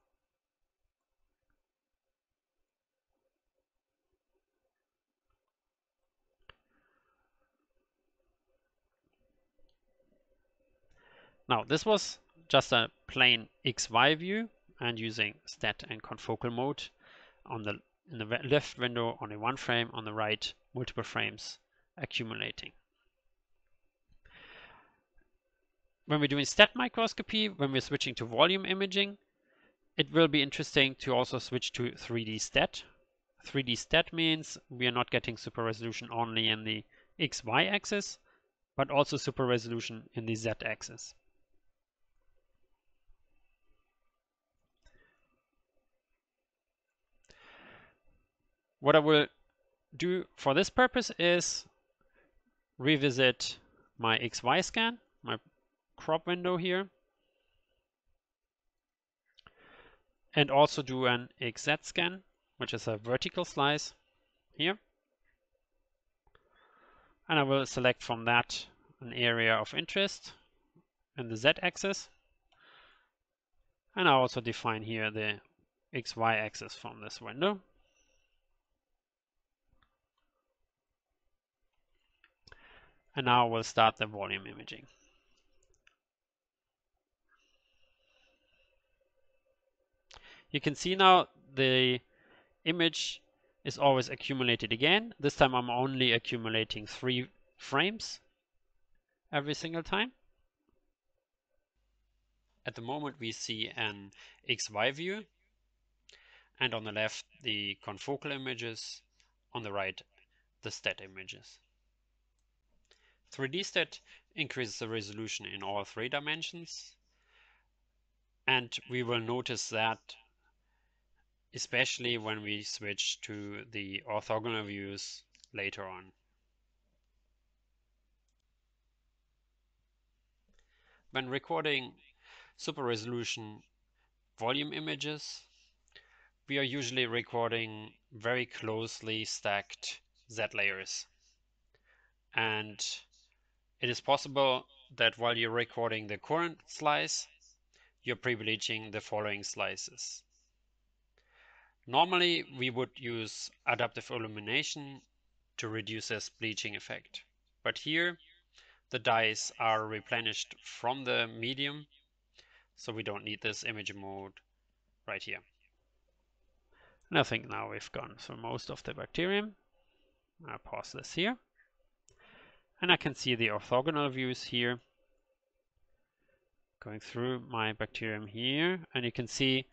Now, this was just a plain XY view, and using STED and confocal mode in the left window, only one frame, on the right, multiple frames accumulating. When we're doing STED microscopy, when we're switching to volume imaging, it will be interesting to also switch to 3D STED. 3D STED means we are not getting super resolution only in the XY axis, but also super resolution in the Z axis. What I will do for this purpose is revisit my XY scan, my crop window here, and also do an XZ scan, which is a vertical slice here, and I will select from that an area of interest in the Z axis, and I also define here the XY axis from this window. And now we'll start the volume imaging. You can see now the image is always accumulated again. This time I'm only accumulating 3 frames every single time. At the moment we see an XY view, and on the left the confocal images, on the right the STED images. 3D STED increases the resolution in all 3 dimensions, and we will notice that especially when we switch to the orthogonal views later on. When recording super resolution volume images, we are usually recording very closely stacked Z layers. And it is possible that while you're recording the current slice, you're privileging the following slices. Normally, we would use adaptive illumination to reduce this bleaching effect. But here, the dyes are replenished from the medium, so we don't need this image mode right here. And I think now we've gone through most of the bacterium. I'll pause this here. And I can see the orthogonal views here, going through my bacterium here, and you can see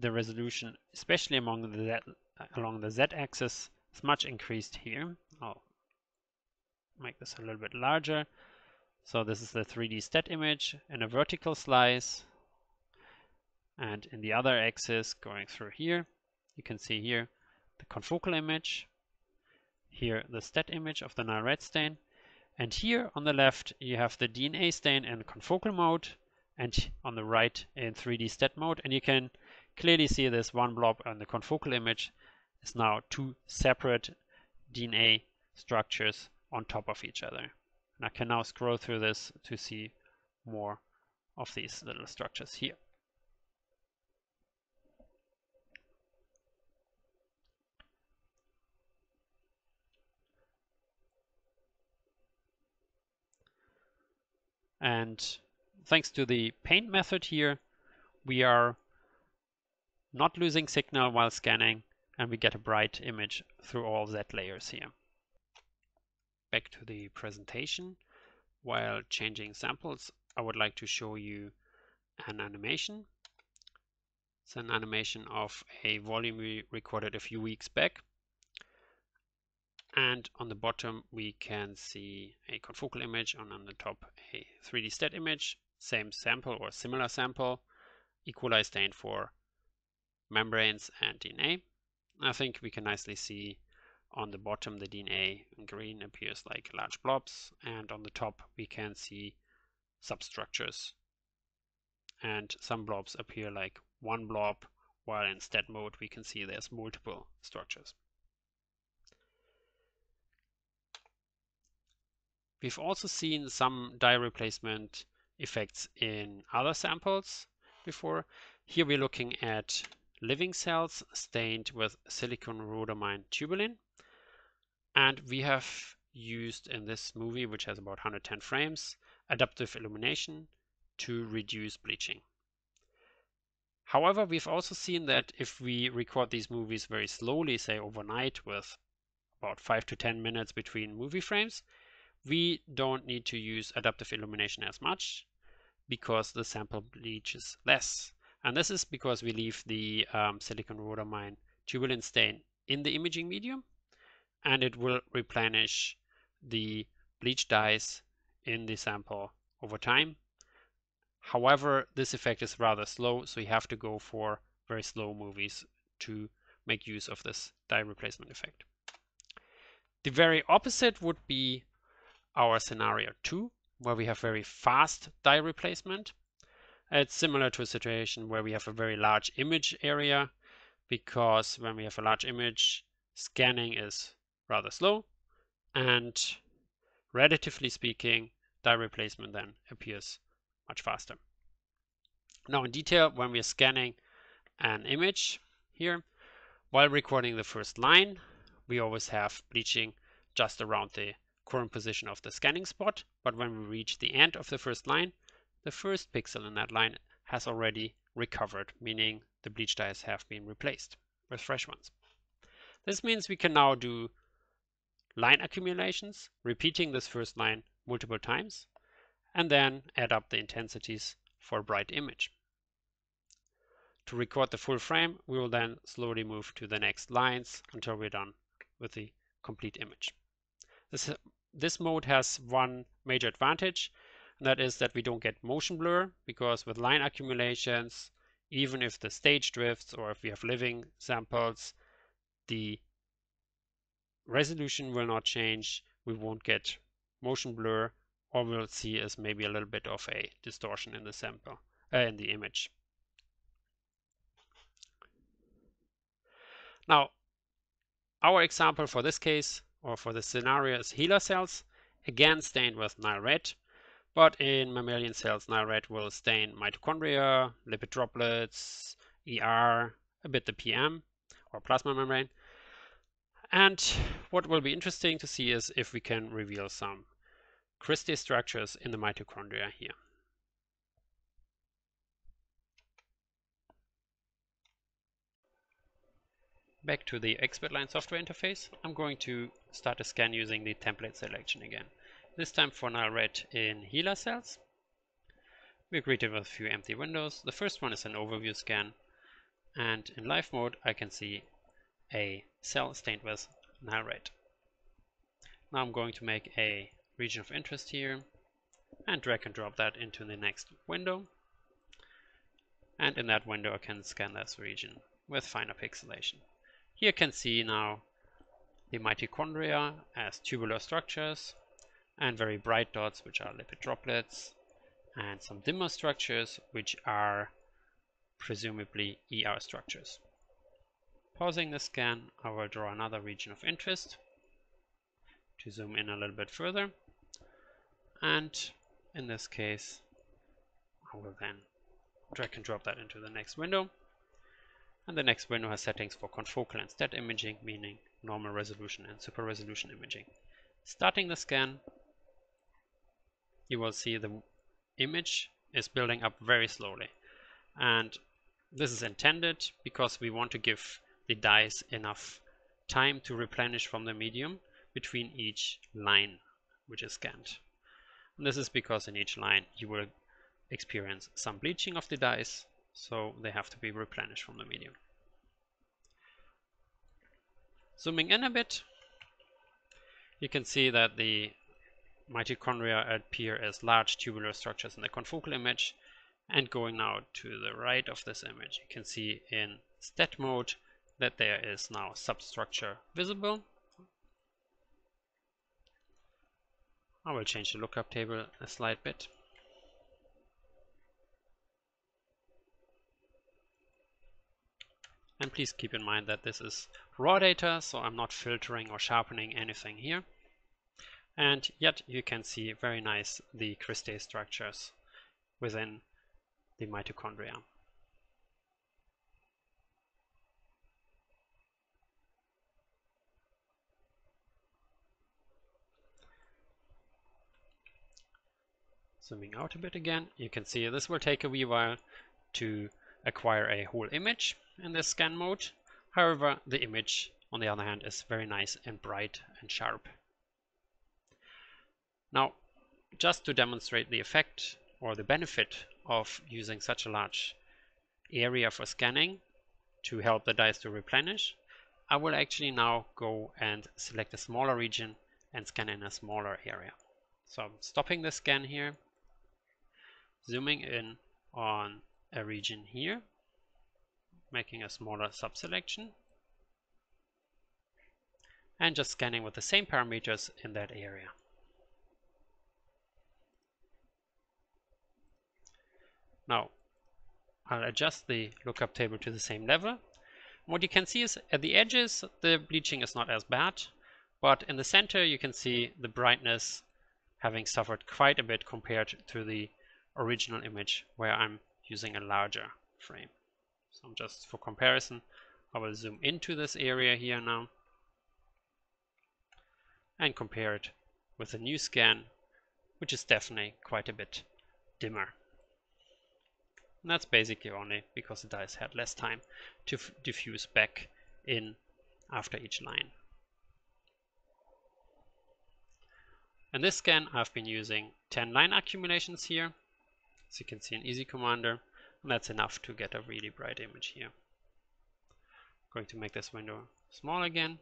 the resolution, especially along the z-axis, is much increased here. I'll make this a little bit larger. So this is the 3D STED image in a vertical slice, and in the other axis going through here, you can see here the confocal image, here the STED image of the Nile Red stain. And here on the left, you have the DNA stain in confocal mode, and on the right in 3D STED mode. And you can clearly see this one blob on the confocal image is now two separate DNA structures on top of each other. And I can now scroll through this to see more of these little structures here. And thanks to the PAINT method here, we are not losing signal while scanning, and we get a bright image through all Z layers here. Back to the presentation. While changing samples, I would like to show you an animation. It's an animation of a volume we recorded a few weeks back. And on the bottom, we can see a confocal image, and on the top, a 3D STED image, same sample or similar sample, E. coli stain for membranes and DNA. I think we can nicely see on the bottom, the DNA in green appears like large blobs, and on the top, we can see substructures. And some blobs appear like one blob, while in STED mode, we can see there's multiple structures. We've also seen some dye replacement effects in other samples before. Here we're looking at living cells stained with silicon rhodamine tubulin. And we have used in this movie, which has about 110 frames, adaptive illumination to reduce bleaching. However, we've also seen that if we record these movies very slowly, say overnight with about 5 to 10 minutes between movie frames, we don't need to use adaptive illumination as much because the sample bleaches less. And this is because we leave the silicon rhodamine tubulin stain in the imaging medium, and it will replenish the bleach dyes in the sample over time. However, this effect is rather slow, so you have to go for very slow movies to make use of this dye replacement effect. The very opposite would be our scenario 2, where we have very fast dye replacement. It's similar to a situation where we have a very large image area, because when we have a large image, scanning is rather slow, and relatively speaking, dye replacement then appears much faster. Now in detail, when we are scanning an image here, while recording the first line, we always have bleaching just around the current position of the scanning spot, but when we reach the end of the first line, the first pixel in that line has already recovered, meaning the bleach dyes have been replaced with fresh ones. This means we can now do line accumulations, repeating this first line multiple times, and then add up the intensities for a bright image. To record the full frame, we will then slowly move to the next lines until we're done with the complete image. This mode has one major advantage, and that is that we don't get motion blur, because with line accumulations, even if the stage drifts or if we have living samples, the resolution will not change. We won't get motion blur or we'll see is maybe a little bit of a distortion in the sample, in the image. Now, our example for this case or for this scenario is HeLa cells, again stained with Nile Red, but in mammalian cells, Nile Red will stain mitochondria, lipid droplets, ER, a bit the PM or plasma membrane. And what will be interesting to see is if we can reveal some crystal structures in the mitochondria here. Back to the ExpertLine software interface, I'm going to start a scan using the template selection again. This time for Nile Red in HeLa cells. We're greeted with a few empty windows. The first one is an overview scan, and in live mode I can see a cell stained with Nile Red. Now I'm going to make a region of interest here and drag and drop that into the next window, and in that window I can scan this region with finer pixelation. Here you can see now the mitochondria as tubular structures and very bright dots which are lipid droplets and some dimmer structures which are presumably ER structures. Pausing the scan, I will draw another region of interest to zoom in a little bit further, and in this case I will then drag and drop that into the next window. And the next window has settings for confocal and STED imaging, meaning normal resolution and super resolution imaging. Starting the scan, you will see the image is building up very slowly. And this is intended because we want to give the dyes enough time to replenish from the medium between each line which is scanned. And this is because in each line you will experience some bleaching of the dyes, so they have to be replenished from the medium. Zooming in a bit, you can see that the mitochondria appear as large tubular structures in the confocal image, and going now to the right of this image, you can see in STED mode that there is now substructure visible. I will change the lookup table a slight bit. And please keep in mind that this is raw data, so I'm not filtering or sharpening anything here. And yet you can see very nice the cristae structures within the mitochondria. Zooming out a bit again, you can see this will take a wee while to acquire a whole image in this scan mode. However, the image on the other hand is very nice and bright and sharp. Now, just to demonstrate the effect or the benefit of using such a large area for scanning to help the dyes to replenish, I will actually now go and select a smaller region and scan in a smaller area. So I'm stopping the scan here, zooming in on a region here, making a smaller subselection, and just scanning with the same parameters in that area. Now I'll adjust the lookup table to the same level. What you can see is at the edges the bleaching is not as bad, but in the center you can see the brightness having suffered quite a bit compared to the original image where I'm using a larger frame. So just for comparison, I will zoom into this area here now and compare it with a new scan, which is definitely quite a bit dimmer. And that's basically only because the dyes had less time to diffuse back in after each line. In this scan, I've been using 10 line accumulations here. So you can see an easy commander, and that's enough to get a really bright image here. I'm going to make this window small again.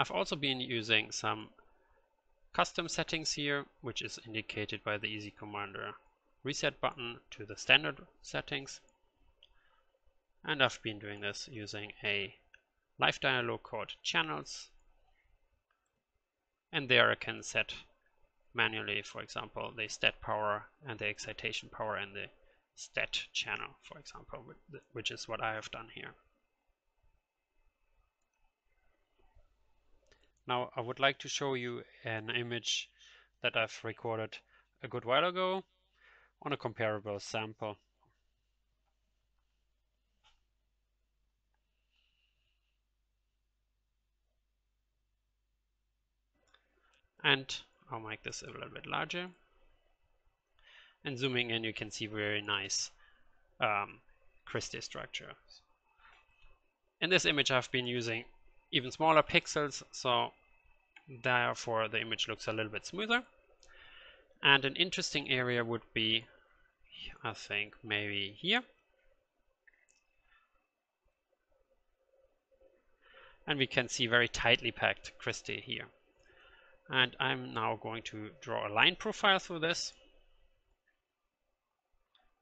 I've also been using some custom settings here, which is indicated by the easy commander reset button to the standard settings. And I've been doing this using a live dialog called channels. And there I can set manually, for example, the stat power and the excitation power and the stat channel, for example, which is what I have done here. Now I would like to show you an image that I've recorded a good while ago on a comparable sample. And I'll make this a little bit larger. And zooming in, you can see very nice crystal structure. In this image, I've been using even smaller pixels, so therefore the image looks a little bit smoother. And an interesting area would be, I think, maybe here. And we can see very tightly packed crystal here. And I'm now going to draw a line profile through this.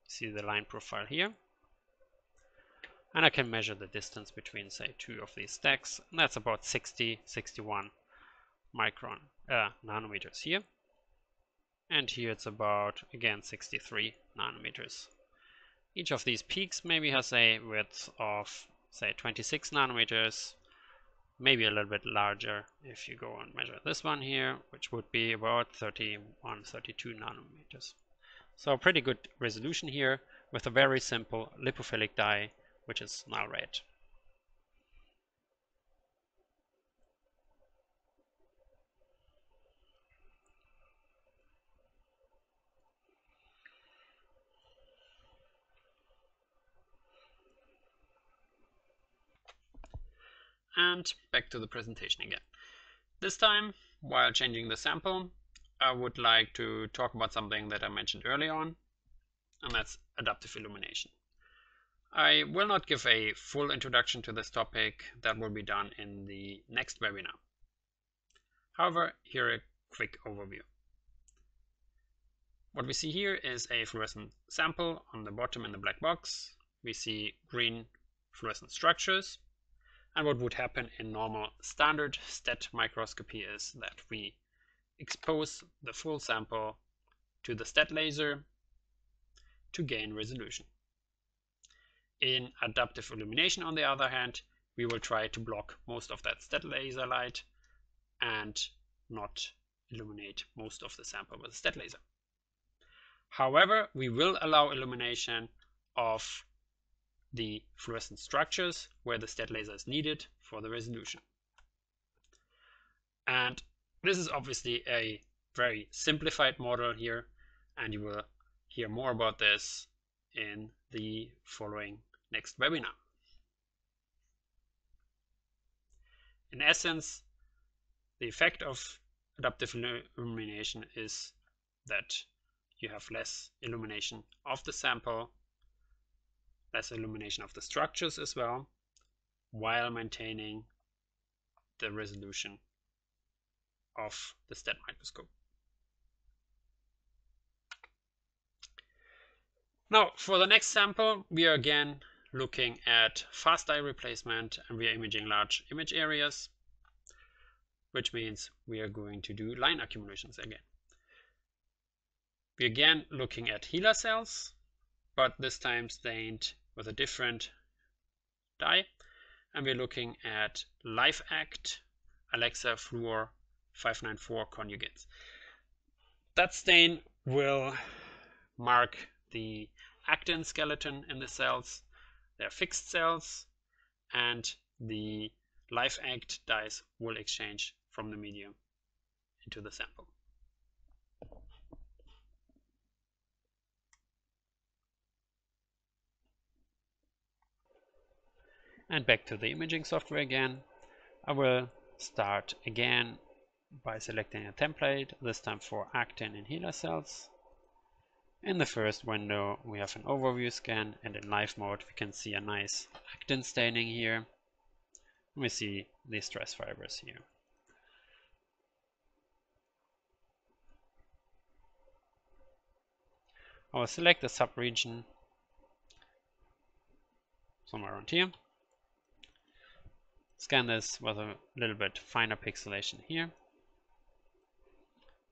See the line profile here. And I can measure the distance between, say, two of these stacks. And that's about 61 nanometers here. And here it's about, again, 63 nanometers. Each of these peaks maybe has a width of, say, 26 nanometers, maybe a little bit larger if you go and measure this one here, which would be about 32 nanometers. So pretty good resolution here with a very simple lipophilic dye, which is Nile Red. And back to the presentation again. This time, while changing the sample, I would like to talk about something that I mentioned earlier on, and that's adaptive illumination. I will not give a full introduction to this topic. That will be done in the next webinar. However, here a quick overview. What we see here is a fluorescent sample on the bottom in the black box. We see green fluorescent structures. And what would happen in normal standard STED microscopy is that we expose the full sample to the STED laser to gain resolution. In adaptive illumination, on the other hand, we will try to block most of that STED laser light and not illuminate most of the sample with a STED laser. However, we will allow illumination of the fluorescent structures where the STED laser is needed for the resolution. And this is obviously a very simplified model here, and you will hear more about this in the following next webinar. In essence, the effect of adaptive illumination is that you have less illumination of the sample, less illumination of the structures as well, while maintaining the resolution of the STED microscope. Now, for the next sample, we are again looking at fast dye replacement, and we are imaging large image areas, which means we are going to do line accumulations again. We're again looking at HeLa cells, but this time stained with a different dye. And we're looking at LifeAct Alexa Fluor 594 conjugates. That stain will mark the actin skeleton in the cells. They're fixed cells, and the LifeAct dyes will exchange from the medium into the sample. And back to the imaging software again. I will start again by selecting a template, this time for actin and HeLa cells. In the first window, we have an overview scan, and in live mode, we can see a nice actin staining here. We see the stress fibers here. I will select the subregion somewhere around here. Scan this with a little bit finer pixelation here.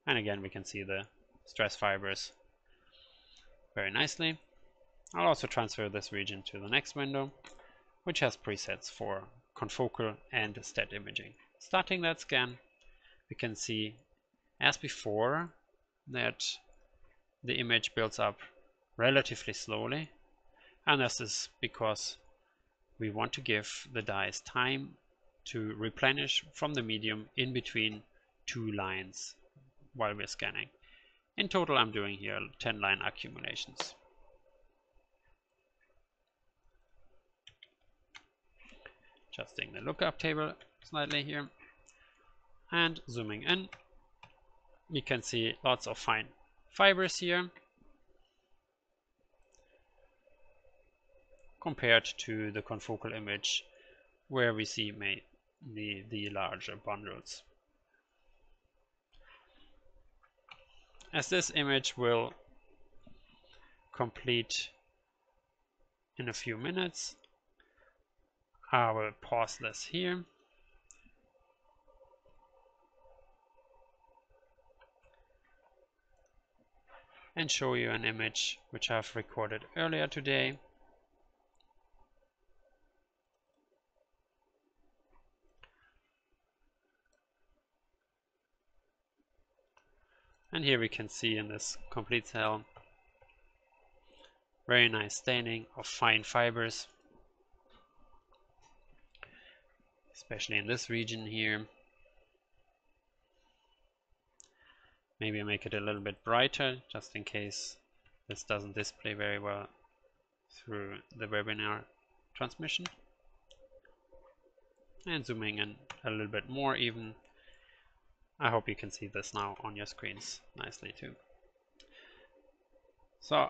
And again, we can see the stress fibers very nicely. I'll also transfer this region to the next window, which has presets for confocal and STED imaging. Starting that scan, we can see, as before, that the image builds up relatively slowly, and this is because we want to give the dyes time to replenish from the medium in between two lines while we're scanning. In total, I'm doing here 10 line accumulations. Adjusting the lookup table slightly here and zooming in, you can see lots of fine fibers here compared to the confocal image where we see the larger bundles. As this image will complete in a few minutes, I will pause this here and show you an image which I've recorded earlier today. And here we can see in this complete cell very nice staining of fine fibers, especially in this region here. Maybe make it a little bit brighter, just in case this doesn't display very well through the webinar transmission. And zooming in a little bit more even. I hope you can see this now on your screens nicely too. So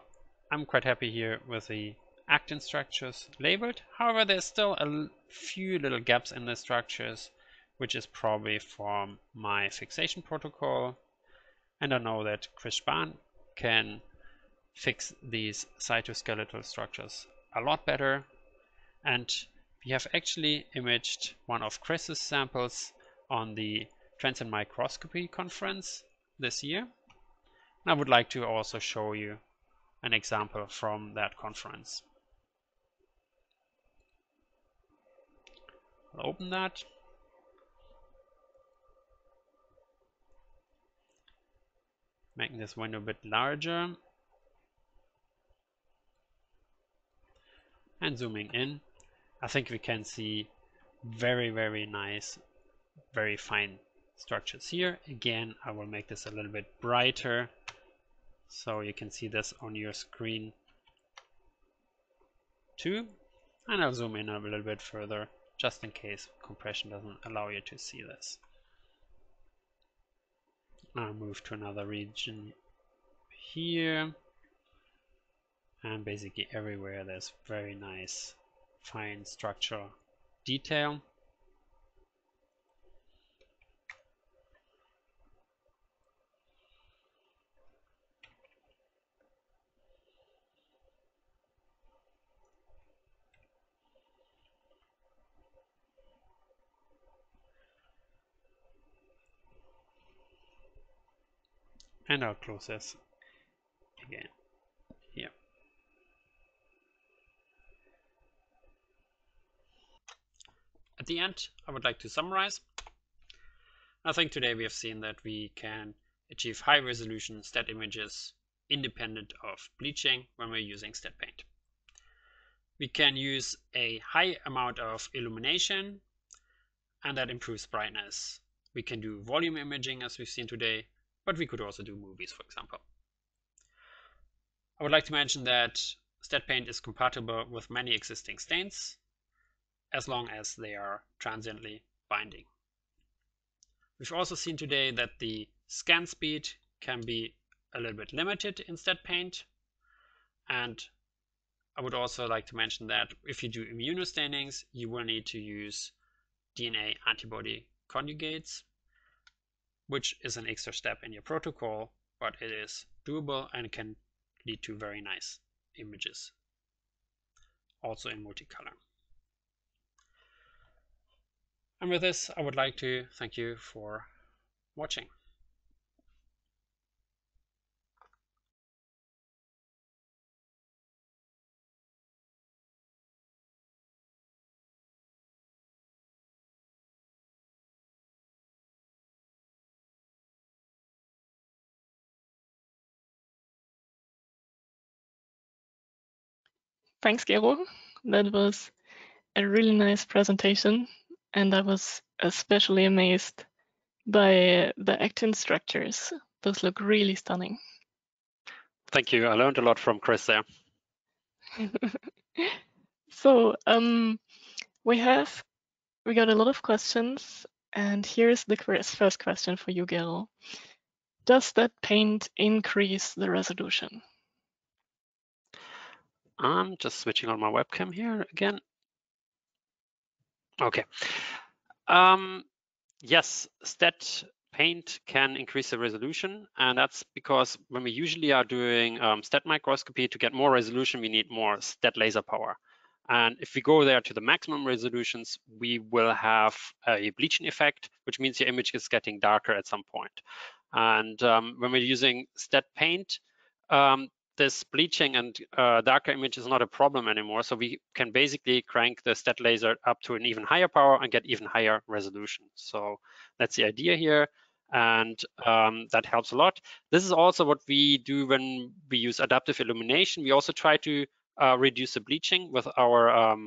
I'm quite happy here with the actin structures labeled. However, there's still a few little gaps in the structures, which is probably from my fixation protocol. And I know that Chris Spahn can fix these cytoskeletal structures a lot better. And we have actually imaged one of Chris's samples on the Transient Microscopy conference this year. And I would like to also show you an example from that conference. I'll open that. Making this window a bit larger. And zooming in, I think we can see very, very nice, very fine structures here. Again, I will make this a little bit brighter so you can see this on your screen too. And I'll zoom in a little bit further, just in case compression doesn't allow you to see this. I'll move to another region here, and basically everywhere there's very nice fine structural detail. And I'll close this again here. At the end, I would like to summarize. I think today we have seen that we can achieve high resolution STED images independent of bleaching when we're using STED paint. We can use a high amount of illumination, and that improves brightness. We can do volume imaging as we've seen today, but we could also do movies, for example. I would like to mention that STED-PAINT is compatible with many existing stains, as long as they are transiently binding. We've also seen today that the scan speed can be a little bit limited in STED-PAINT, and I would also like to mention that if you do immunostainings, you will need to use DNA antibody conjugates, which is an extra step in your protocol, but it is doable and can lead to very nice images. also in multicolor. And with this, I would like to thank you for watching. Thanks, Gero. That was a really nice presentation, and I was especially amazed by the actin structures. Those look really stunning. Thank you. I learned a lot from Chris there. So we got a lot of questions, and here's the first question for you, Gero. Does that paint increase the resolution? I'm just switching on my webcam here again. Okay. Yes, STED-PAINT can increase the resolution, and that's because when we usually are doing STED microscopy, to get more resolution, we need more STED laser power. And if we go there to the maximum resolutions, we will have a bleaching effect, which means your image is getting darker at some point. And when we're using STED-PAINT, this bleaching and darker image is not a problem anymore. So we can basically crank the STED laser up to an even higher power and get even higher resolution. So that's the idea here. And that helps a lot. This is also what we do when we use adaptive illumination. We also try to reduce the bleaching with our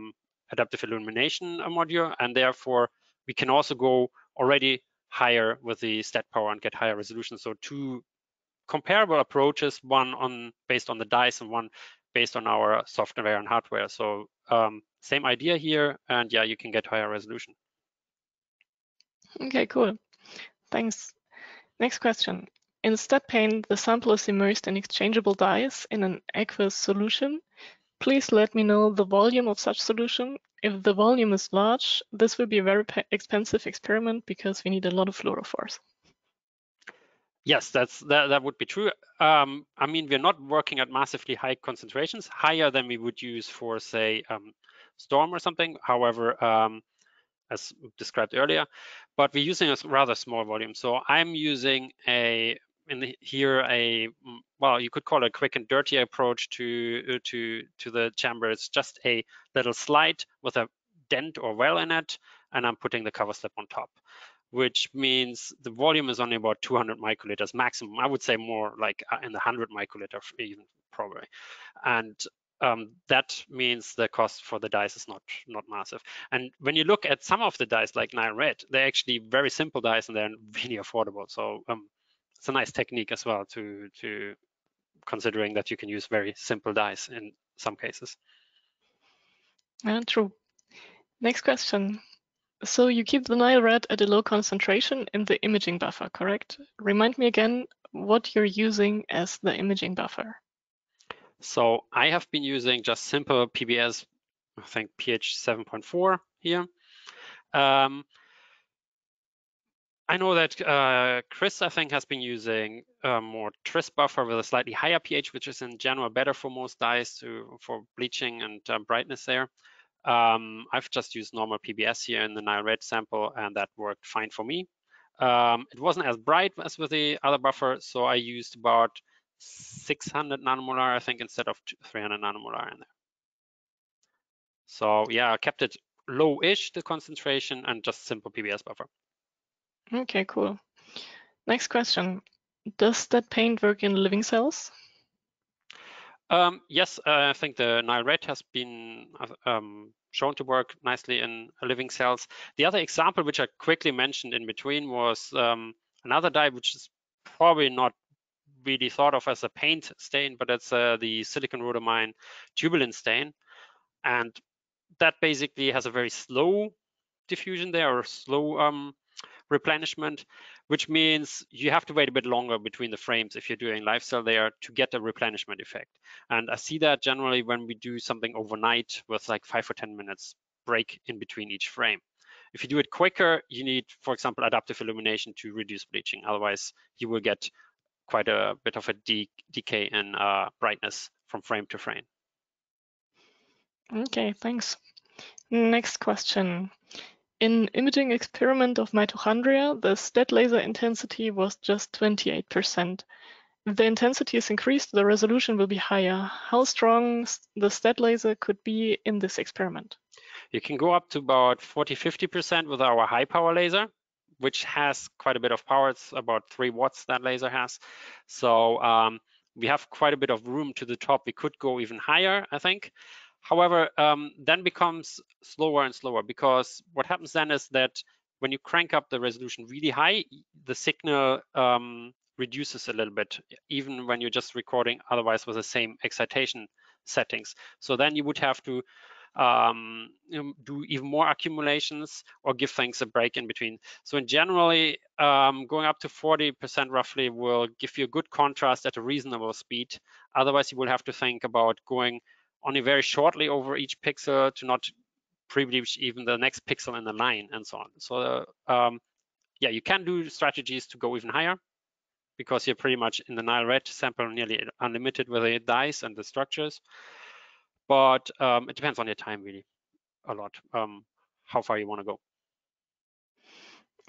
adaptive illumination module. And therefore, we can also go already higher with the STED power and get higher resolution. So two comparable approaches, one on based on the dice and one based on our software and hardware. So same idea here, and yeah, you can get higher resolution. Okay, cool. Thanks. Next question. In STED-PAINT, the sample is immersed in exchangeable dyes in an aqueous solution. Please let me know the volume of such solution. If the volume is large, this will be a very expensive experiment because we need a lot of fluorophores. Yes, that would be true. I mean, we're not working at massively high concentrations, higher than we would use for, say, storm or something. However, as described earlier, but we're using a rather small volume. So I'm using well, you could call it a quick and dirty approach to the chamber. It's just a little slide with a dent or well in it, and I'm putting the cover slip on top, which means the volume is only about 200 microliters maximum. I would say more like in the 100 microliter even probably. And that means the cost for the dyes is not massive. And when you look at some of the dyes like Nile Red, they're actually very simple dyes and they're really affordable. So it's a nice technique as well to considering that you can use very simple dyes in some cases. True. Next question. So you keep the Nile Red at a low concentration in the imaging buffer, correct? Remind me again what you're using as the imaging buffer. So I have been using just simple PBS, I think pH 7.4 here. I know that Chris, I think, has been using a more Tris buffer with a slightly higher pH, which is in general better for most dyes for bleaching and brightness there. I've just used normal PBS here in the Nile Red sample, and that worked fine for me. It wasn't as bright as with the other buffer, so I used about 600 nanomolar, I think, instead of 300 nanomolar in there. So yeah, I kept it low-ish, the concentration, and just simple PBS buffer. Okay, cool. Next question. Does that paint work in living cells? Yes, I think the Nile Red has been shown to work nicely in living cells. The other example, which I quickly mentioned in between, was another dye, which is probably not really thought of as a paint stain, but it's the silicon rhodamine tubulin stain. And that basically has a very slow diffusion there, or slow replenishment, which means you have to wait a bit longer between the frames if you're doing live cell there to get a replenishment effect. And I see that generally when we do something overnight with like 5 or 10 minutes break in between each frame. If you do it quicker, you need, for example, adaptive illumination to reduce bleaching. Otherwise, you will get quite a bit of a decay in brightness from frame to frame. Okay, thanks. Next question. In imaging experiment of mitochondria, the STED laser intensity was just 28%. If the intensity is increased, the resolution will be higher. How strong the STED laser could be in this experiment? You can go up to about 40–50% with our high power laser, which has quite a bit of power. It's about 3 watts that laser has. So we have quite a bit of room to the top. We could go even higher, I think. However, then becomes slower and slower, because what happens then is that when you crank up the resolution really high, the signal reduces a little bit, even when you're just recording otherwise with the same excitation settings. So then you would have to do even more accumulations or give things a break in between. So in generally, going up to 40% roughly will give you a good contrast at a reasonable speed. Otherwise, you will have to think about going only very shortly over each pixel to not privilege even the next pixel in the line and so on. So yeah, you can do strategies to go even higher, because you're pretty much in the Nile Red sample nearly unlimited with the dyes and the structures. But it depends on your time really a lot, how far you want to go.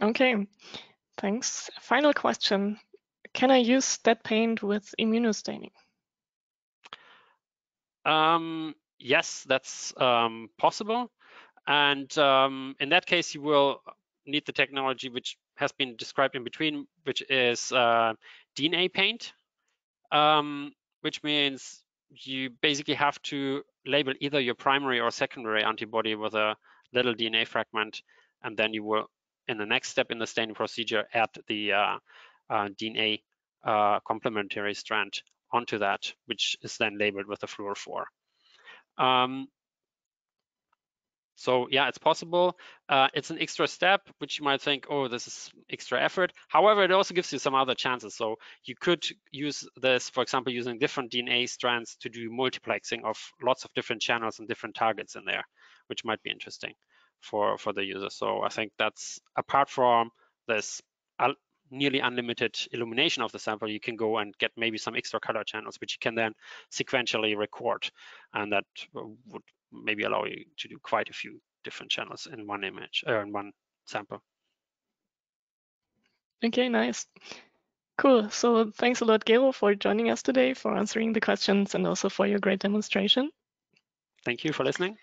Okay, thanks. Final question. Can I use STED-PAINT with immunostaining? Yes, that's possible. And in that case, you will need the technology which has been described in between, which is DNA paint, which means you basically have to label either your primary or secondary antibody with a little DNA fragment, and then you will, in the next step in the staining procedure, add the DNA complementary strand onto that, which is then labeled with the Fluor 4. So yeah, it's possible. It's an extra step, which you might think, oh, this is extra effort. However, it also gives you some other chances. So you could use this, for example, using different DNA strands to do multiplexing of lots of different channels and different targets in there, which might be interesting for the user. So I think that's, apart from this nearly unlimited illumination of the sample, you can go and get maybe some extra color channels, which you can then sequentially record. And that would maybe allow you to do quite a few different channels in one image, or in one sample. Okay, nice. Cool. So thanks a lot, Gero, for joining us today, for answering the questions, and also for your great demonstration. Thank you for listening.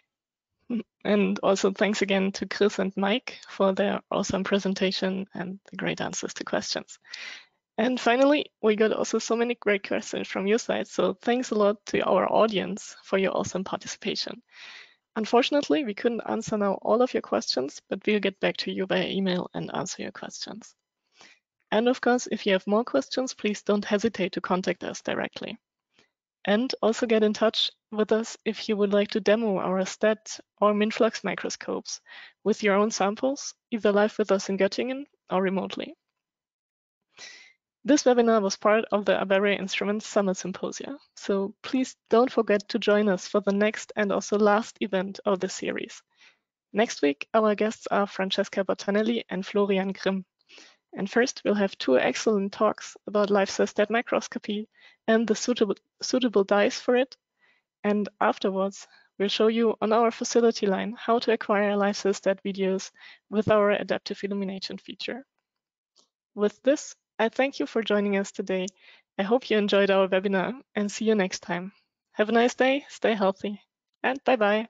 And also thanks again to Chris and Mike for their awesome presentation and the great answers to questions. And finally, we got also so many great questions from your side, so thanks a lot to our audience for your awesome participation. Unfortunately, we couldn't answer now all of your questions, but we'll get back to you via email and answer your questions. And of course, if you have more questions, please don't hesitate to contact us directly. And also get in touch with us if you would like to demo our STED or MinFlux microscopes with your own samples, either live with us in Göttingen or remotely. This webinar was part of the Abberior Instruments Summer Symposia, so please don't forget to join us for the next and also last event of the series. Next week, our guests are Francesca Portanelli and Florian Grimm. And first, we'll have 2 excellent talks about live-cell STED microscopy and the suitable dyes for it. And afterwards, we'll show you on our facility line how to acquire live-cell STED videos with our adaptive illumination feature. With this, I thank you for joining us today. I hope you enjoyed our webinar and see you next time. Have a nice day, stay healthy, and bye-bye.